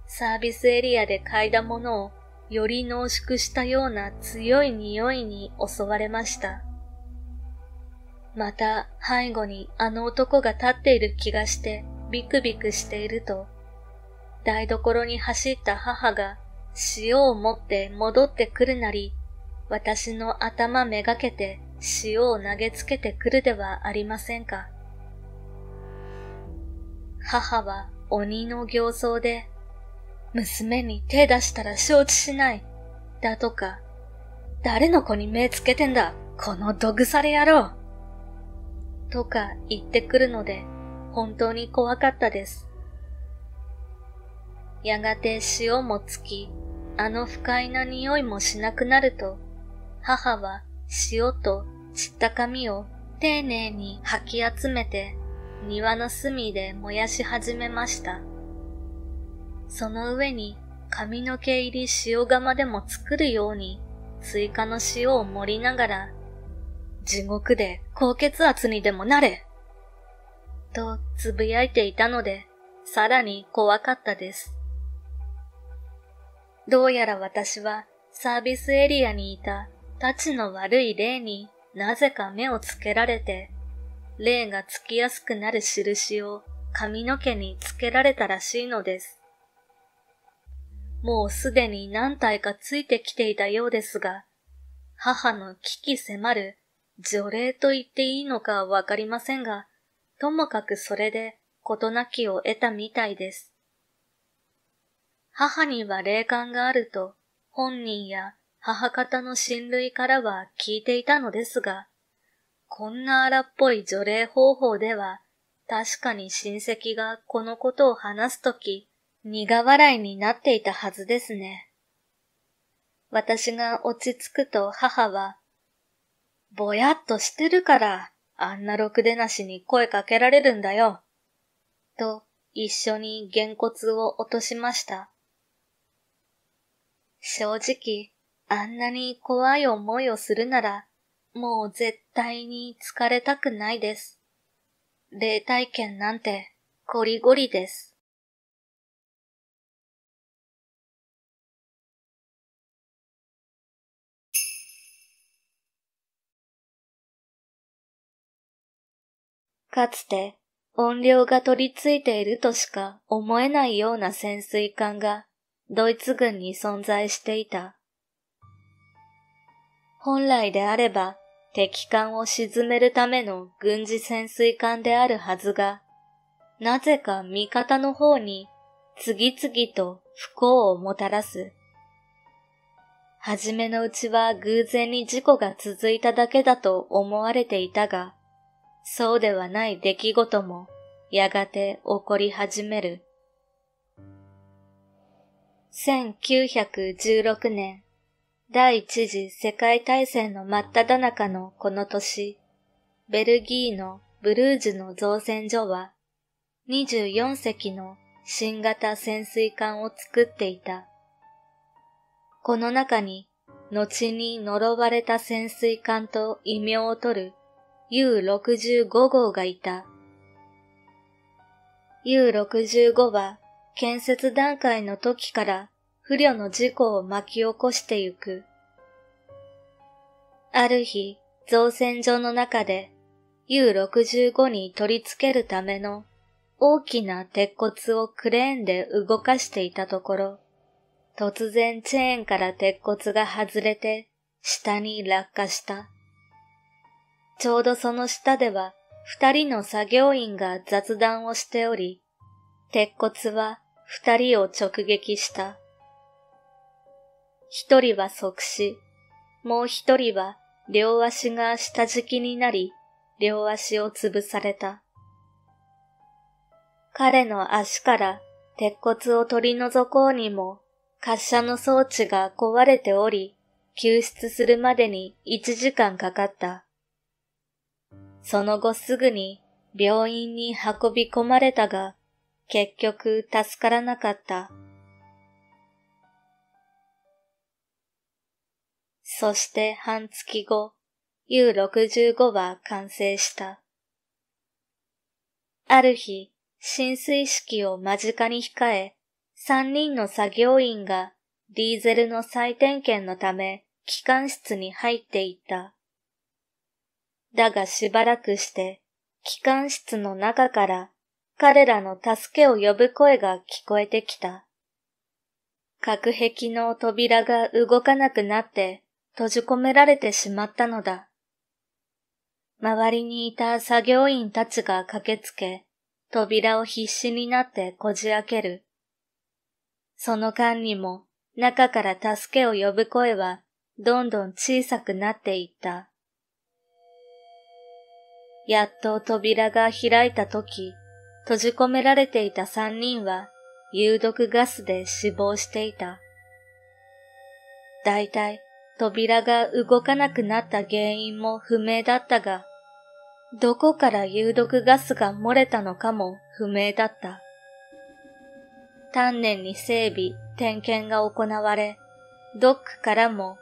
サービスエリアで嗅いだものをより濃縮したような強い匂いに襲われました。また背後にあの男が立っている気がしてビクビクしていると、台所に走った母が塩を持って戻ってくるなり、私の頭めがけて塩を投げつけてくるではありませんか。母は鬼の形相で、娘に手出したら承知しない、だとか、誰の子に目つけてんだ、このどぐされ野郎。とか言ってくるので、本当に怖かったです。やがて塩もつき、あの不快な匂いもしなくなると、母は塩と散った髪を丁寧に吐き集めて、庭の隅で燃やし始めました。その上に髪の毛入り塩釜でも作るように、追加の塩を盛りながら、地獄で高血圧にでもなれとつぶやいていたので、さらに怖かったです。どうやら私はサービスエリアにいたたちの悪い霊になぜか目をつけられて、霊がつきやすくなる印を髪の毛につけられたらしいのです。もうすでに何体かついてきていたようですが、母の危機迫る除霊と言っていいのかわかりませんが、ともかくそれで事なきを得たみたいです。母には霊感があると本人や母方の親類からは聞いていたのですが、こんな荒っぽい除霊方法では、確かに親戚がこのことを話すとき、苦笑いになっていたはずですね。私が落ち着くと母は、ぼやっとしてるから、あんなろくでなしに声かけられるんだよ、と一緒にげんこつを落としました。正直、あんなに怖い思いをするなら、もう絶対に疲れたくないです。霊体験なんてこりごりです。かつて怨霊が取り付いているとしか思えないような潜水艦がドイツ軍に存在していた。本来であれば敵艦を沈めるための軍事潜水艦であるはずが、なぜか味方の方に次々と不幸をもたらす。はじめのうちは偶然に事故が続いただけだと思われていたが、そうではない出来事もやがて起こり始める。せんきゅうひゃくじゅうろくねん。第一次世界大戦の真っ只中のこの年、ベルギーのブルージュの造船所は、にじゅうよんせきの新型潜水艦を作っていた。この中に、後に呪われた潜水艦と異名を取る ユーろくじゅうご 号がいた。ユーろくじゅうご は、建設段階の時から、不慮の事故を巻き起こしてゆく。ある日、造船所の中で ユーろくじゅうご に取り付けるための大きな鉄骨をクレーンで動かしていたところ、突然チェーンから鉄骨が外れて下に落下した。ちょうどその下では二人の作業員が雑談をしており、鉄骨は二人を直撃した。一人は即死、もう一人は両足が下敷きになり、両足を潰された。彼の足から鉄骨を取り除こうにも、滑車の装置が壊れており、救出するまでにいちじかんかかった。その後すぐに病院に運び込まれたが、結局助からなかった。そして半月後、ユーろくじゅうご は完成した。ある日、進水式を間近に控え、三人の作業員がディーゼルの再点検のため機関室に入っていった。だがしばらくして、機関室の中から彼らの助けを呼ぶ声が聞こえてきた。隔壁の扉が動かなくなって、閉じ込められてしまったのだ。周りにいた作業員たちが駆けつけ、扉を必死になってこじ開ける。その間にも、中から助けを呼ぶ声は、どんどん小さくなっていった。やっと扉が開いたとき、閉じ込められていた三人は、有毒ガスで死亡していた。だいたい扉が動かなくなった原因も不明だったが、どこから有毒ガスが漏れたのかも不明だった。丹念に整備、点検が行われ、ドックからも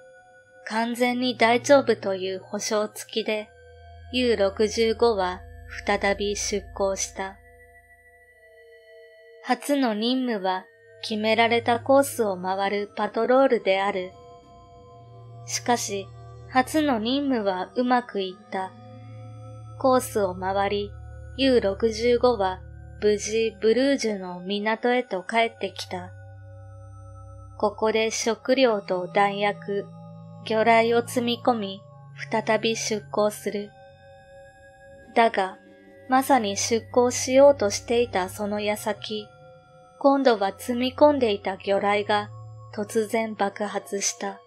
完全に大丈夫という保証付きで、ユーろくじゅうご は再び出航した。初の任務は決められたコースを回るパトロールである。しかし、初の任務はうまくいった。コースを回り、ユーろくじゅうご は無事ブルージュの港へと帰ってきた。ここで食料と弾薬、魚雷を積み込み、再び出航する。だが、まさに出航しようとしていたその矢先、今度は積み込んでいた魚雷が突然爆発した。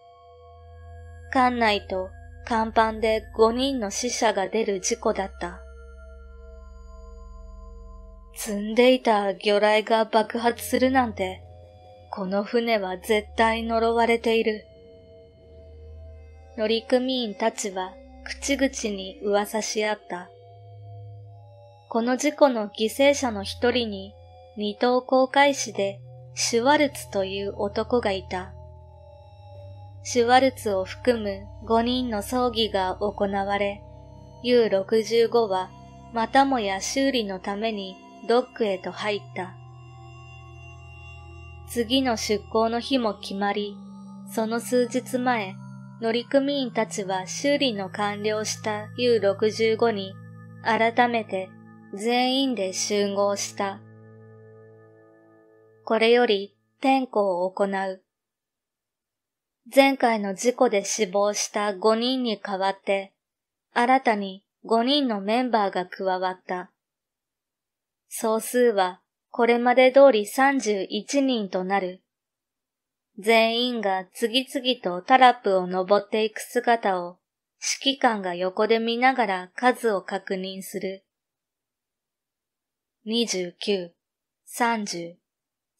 艦内と甲板でごにんの死者が出る事故だった。積んでいた魚雷が爆発するなんて、この船は絶対呪われている。乗組員たちは口々に噂し合った。この事故の犠牲者の一人に、二等航海士でシュワルツという男がいた。シュワルツを含むごにんの葬儀が行われ、ユーろくじゅうご はまたもや修理のためにドックへと入った。次の出航の日も決まり、その数日前、乗組員たちは修理の完了した ユーろくじゅうご に改めて全員で集合した。これより点呼を行う。前回の事故で死亡したごにんに代わって、新たにごにんのメンバーが加わった。総数はこれまで通りさんじゅういちにんとなる。全員が次々とタラップを登っていく姿を指揮官が横で見ながら数を確認する。にじゅうきゅう、さんじゅう、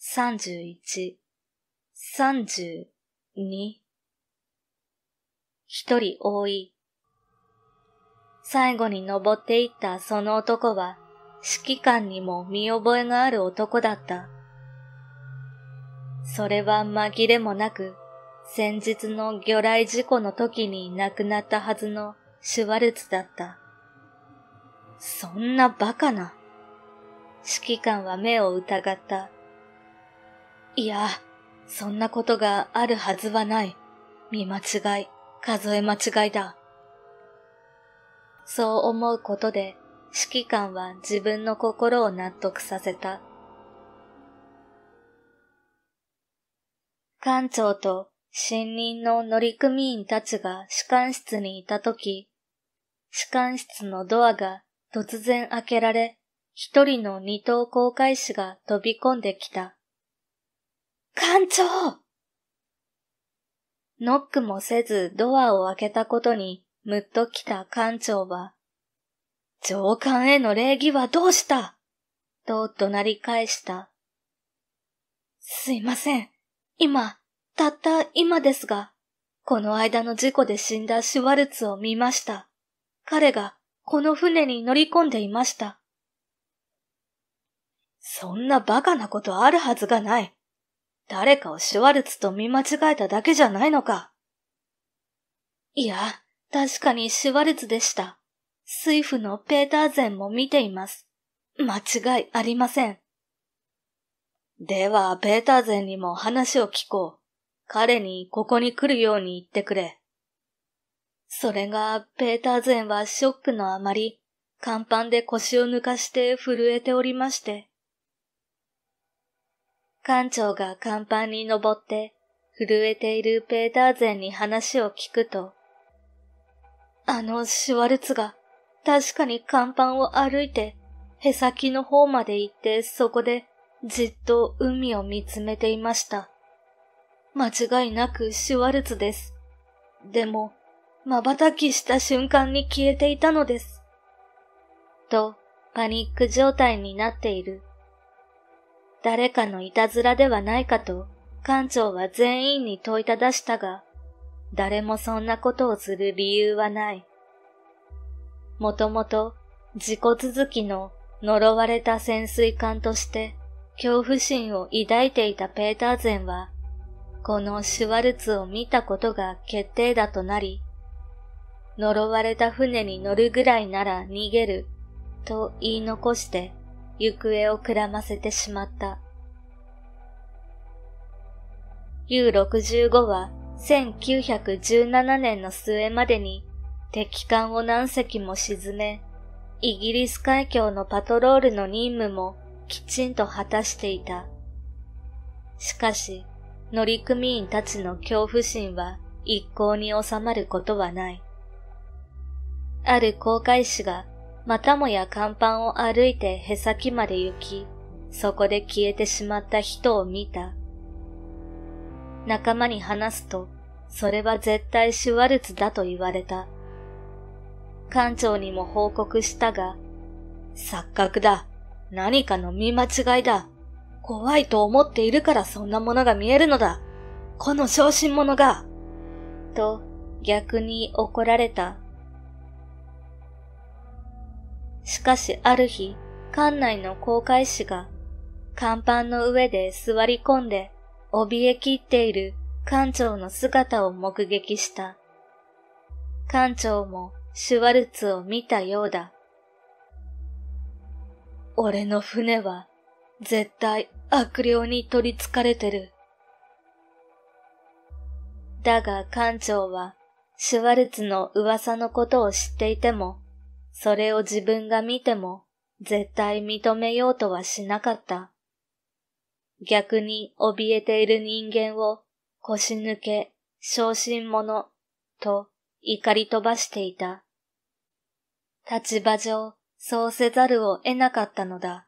さんじゅういち、さんじゅうに。一人多い。最後に登っていったその男は指揮官にも見覚えがある男だった。それは紛れもなく、先日の魚雷事故の時に亡くなったはずのシュワルツだった。そんなバカな。指揮官は目を疑った。いや、そんなことがあるはずはない。見間違い、数え間違いだ。そう思うことで、指揮官は自分の心を納得させた。艦長と新任の乗組員たちが士官室にいたとき、士官室のドアが突然開けられ、一人の二等航海士が飛び込んできた。艦長！ノックもせずドアを開けたことにムッときた艦長は、上官への礼儀はどうした？と怒鳴り返した。すいません。今、たった今ですが、この間の事故で死んだシュワルツを見ました。彼がこの船に乗り込んでいました。そんなバカなことあるはずがない。誰かをシュワルツと見間違えただけじゃないのか。いや、確かにシュワルツでした。水夫のペーターゼンも見ています。間違いありません。では、ペーターゼンにも話を聞こう。彼にここに来るように言ってくれ。それが、ペーターゼンはショックのあまり、甲板で腰を抜かして震えておりまして。艦長が甲板に登って、震えているペーターゼンに話を聞くと、あのシュワルツが、確かに甲板を歩いて、へさきの方まで行って、そこで、じっと海を見つめていました。間違いなくシュワルツです。でも、瞬きした瞬間に消えていたのです。と、パニック状態になっている。誰かのいたずらではないかと、艦長は全員に問いただしたが、誰もそんなことをする理由はない。もともと、事故続きの呪われた潜水艦として、恐怖心を抱いていたペーターゼンは、このシュワルツを見たことが決定打となり、呪われた船に乗るぐらいなら逃げると言い残して行方をくらませてしまった。ユーろくじゅうご はせんきゅうひゃくじゅうななねんの末までに敵艦を何隻も沈め、イギリス海峡のパトロールの任務もきちんと果たしていた。しかし、乗組員たちの恐怖心は一向に収まることはない。ある航海士がまたもや甲板を歩いてへさきまで行き、そこで消えてしまった人を見た。仲間に話すと、それは絶対シュワルツだと言われた。艦長にも報告したが、錯覚だ。何かの見間違いだ。怖いと思っているからそんなものが見えるのだ。この小心者が。と逆に怒られた。しかしある日、館内の航海士が、甲板の上で座り込んで、怯えきっている艦長の姿を目撃した。艦長もシュワルツを見たようだ。俺の船は絶対悪霊に取りつかれてる。だが艦長はシュワルツの噂のことを知っていても、それを自分が見ても絶対認めようとはしなかった。逆に怯えている人間を腰抜け、小心者と怒り飛ばしていた。立場上そうせざるを得なかったのだ。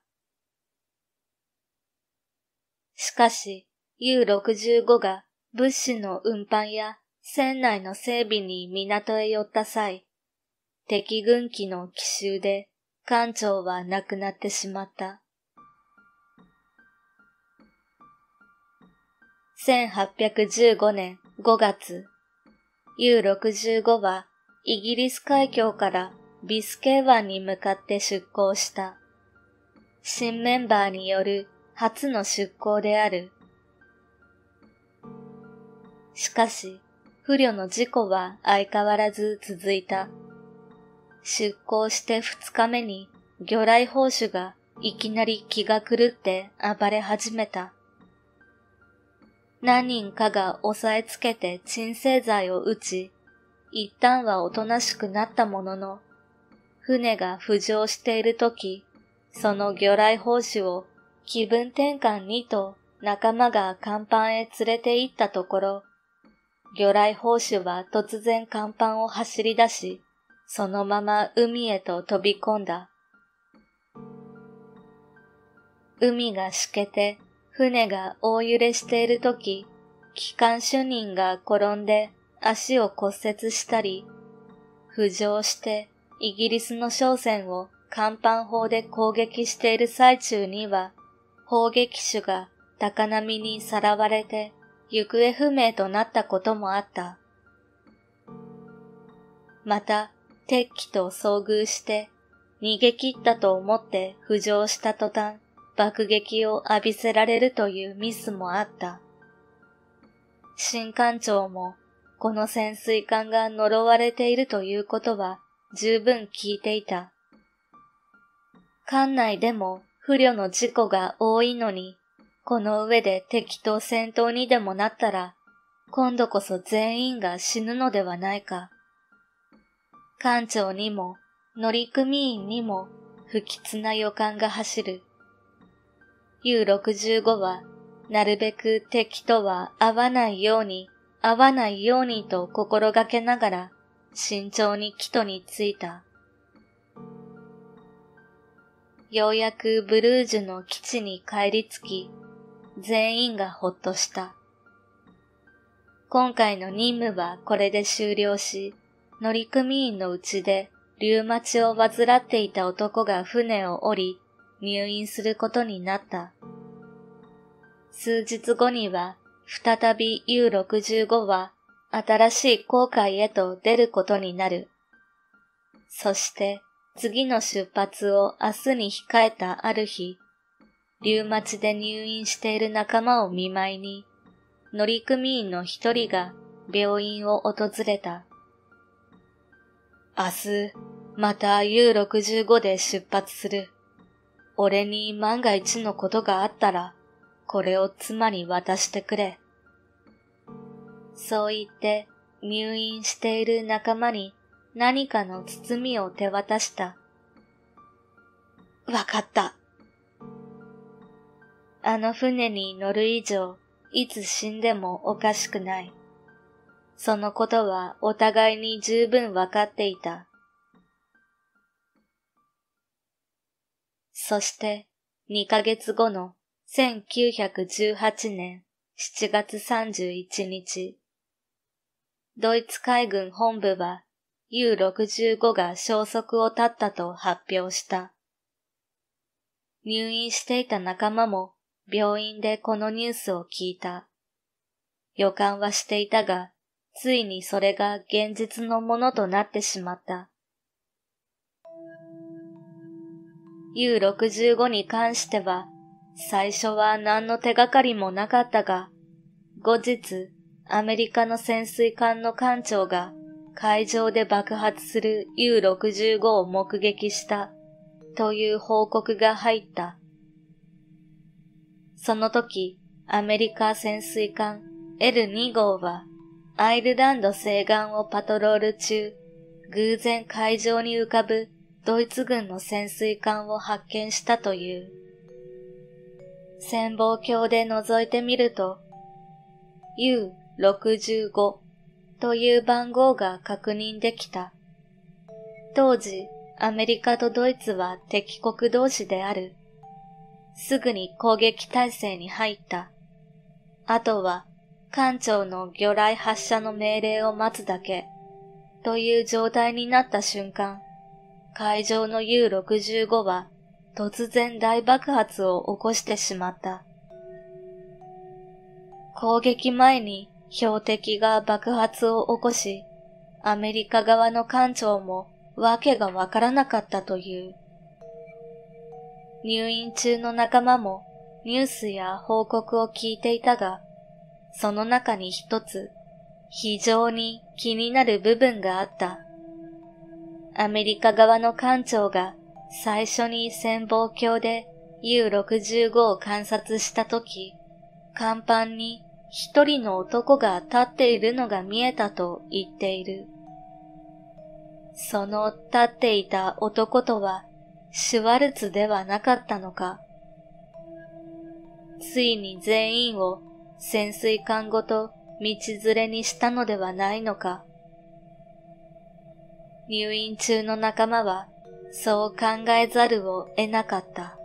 しかし ユーろくじゅうご が物資の運搬や船内の整備に港へ寄った際、敵軍機の奇襲で艦長は亡くなってしまった。せんはっぴゃくじゅうごねんごがつ、ユーろくじゅうご はイギリス海峡からビスケイ湾に向かって出港した。新メンバーによる初の出港である。しかし、不慮の事故は相変わらず続いた。出港してふつかめに魚雷砲手がいきなり気が狂って暴れ始めた。何人かが押さえつけて鎮静剤を打ち、一旦はおとなしくなったものの、船が浮上しているとき、その魚雷砲手を気分転換にと仲間が甲板へ連れて行ったところ、魚雷砲手は突然甲板を走り出し、そのまま海へと飛び込んだ。海がしけて、船が大揺れしているとき、機関主任が転んで足を骨折したり、浮上してイギリスの商船を甲板砲で攻撃している最中には、砲撃手が高波にさらわれて行方不明となったこともあった。また、敵機と遭遇して逃げ切ったと思って浮上した途端、爆撃を浴びせられるというミスもあった。新艦長もこの潜水艦が呪われているということは十分聞いていた。艦内でも不慮の事故が多いのに、この上で敵と戦闘にでもなったら、今度こそ全員が死ぬのではないか。艦長にも乗組員にも不吉な予感が走る。ユーろくじゅうご は、なるべく敵とは会わないように、会わないようにと心がけながら、慎重に帰途に着いた。ようやくブルージュの基地に帰り着き、全員がほっとした。今回の任務はこれで終了し、乗組員のうちでリウマチを患っていた男が船を降り、入院することになった。数日後には、再び ユーろくじゅうご は、新しい航海へと出ることになる。そして、次の出発を明日に控えたある日、リウマチで入院している仲間を見舞いに、乗組員の一人が病院を訪れた。明日、また ユーろくじゅうご で出発する。俺に万が一のことがあったら、これを妻に渡してくれ。そう言って入院している仲間に何かの包みを手渡した。わかった。あの船に乗る以上、いつ死んでもおかしくない。そのことはお互いに十分わかっていた。そして、にかげつごのせんきゅうひゃくじゅうはちねんしちがつさんじゅういちにち、ドイツ海軍本部は ユーろくじゅうご が消息を絶ったと発表した。入院していた仲間も病院でこのニュースを聞いた。予感はしていたが、ついにそれが現実のものとなってしまった。ユーろくじゅうご に関しては、最初は何の手がかりもなかったが、後日、アメリカの潜水艦の艦長が海上で爆発する ユーろくじゅうご を目撃したという報告が入った。その時、アメリカ潜水艦 エルに 号はアイルランド西岸をパトロール中、偶然海上に浮かぶドイツ軍の潜水艦を発見したという。潜望鏡で覗いてみると、ユーろくじゅうご という番号が確認できた。当時、アメリカとドイツは敵国同士である。すぐに攻撃態勢に入った。あとは、艦長の魚雷発射の命令を待つだけ、という状態になった瞬間、海上の ユーろくじゅうご は突然大爆発を起こしてしまった。攻撃前に標的が爆発を起こし、アメリカ側の艦長もわけがわからなかったという。入院中の仲間もニュースや報告を聞いていたが、その中に一つ非常に気になる部分があった。アメリカ側の艦長が最初に潜望鏡で ユーろくじゅうご を観察したとき、甲板に一人の男が立っているのが見えたと言っている。その立っていた男とはシュワルツではなかったのか。ついに全員を潜水艦ごと道連れにしたのではないのか。入院中の仲間はそう考えざるを得なかった。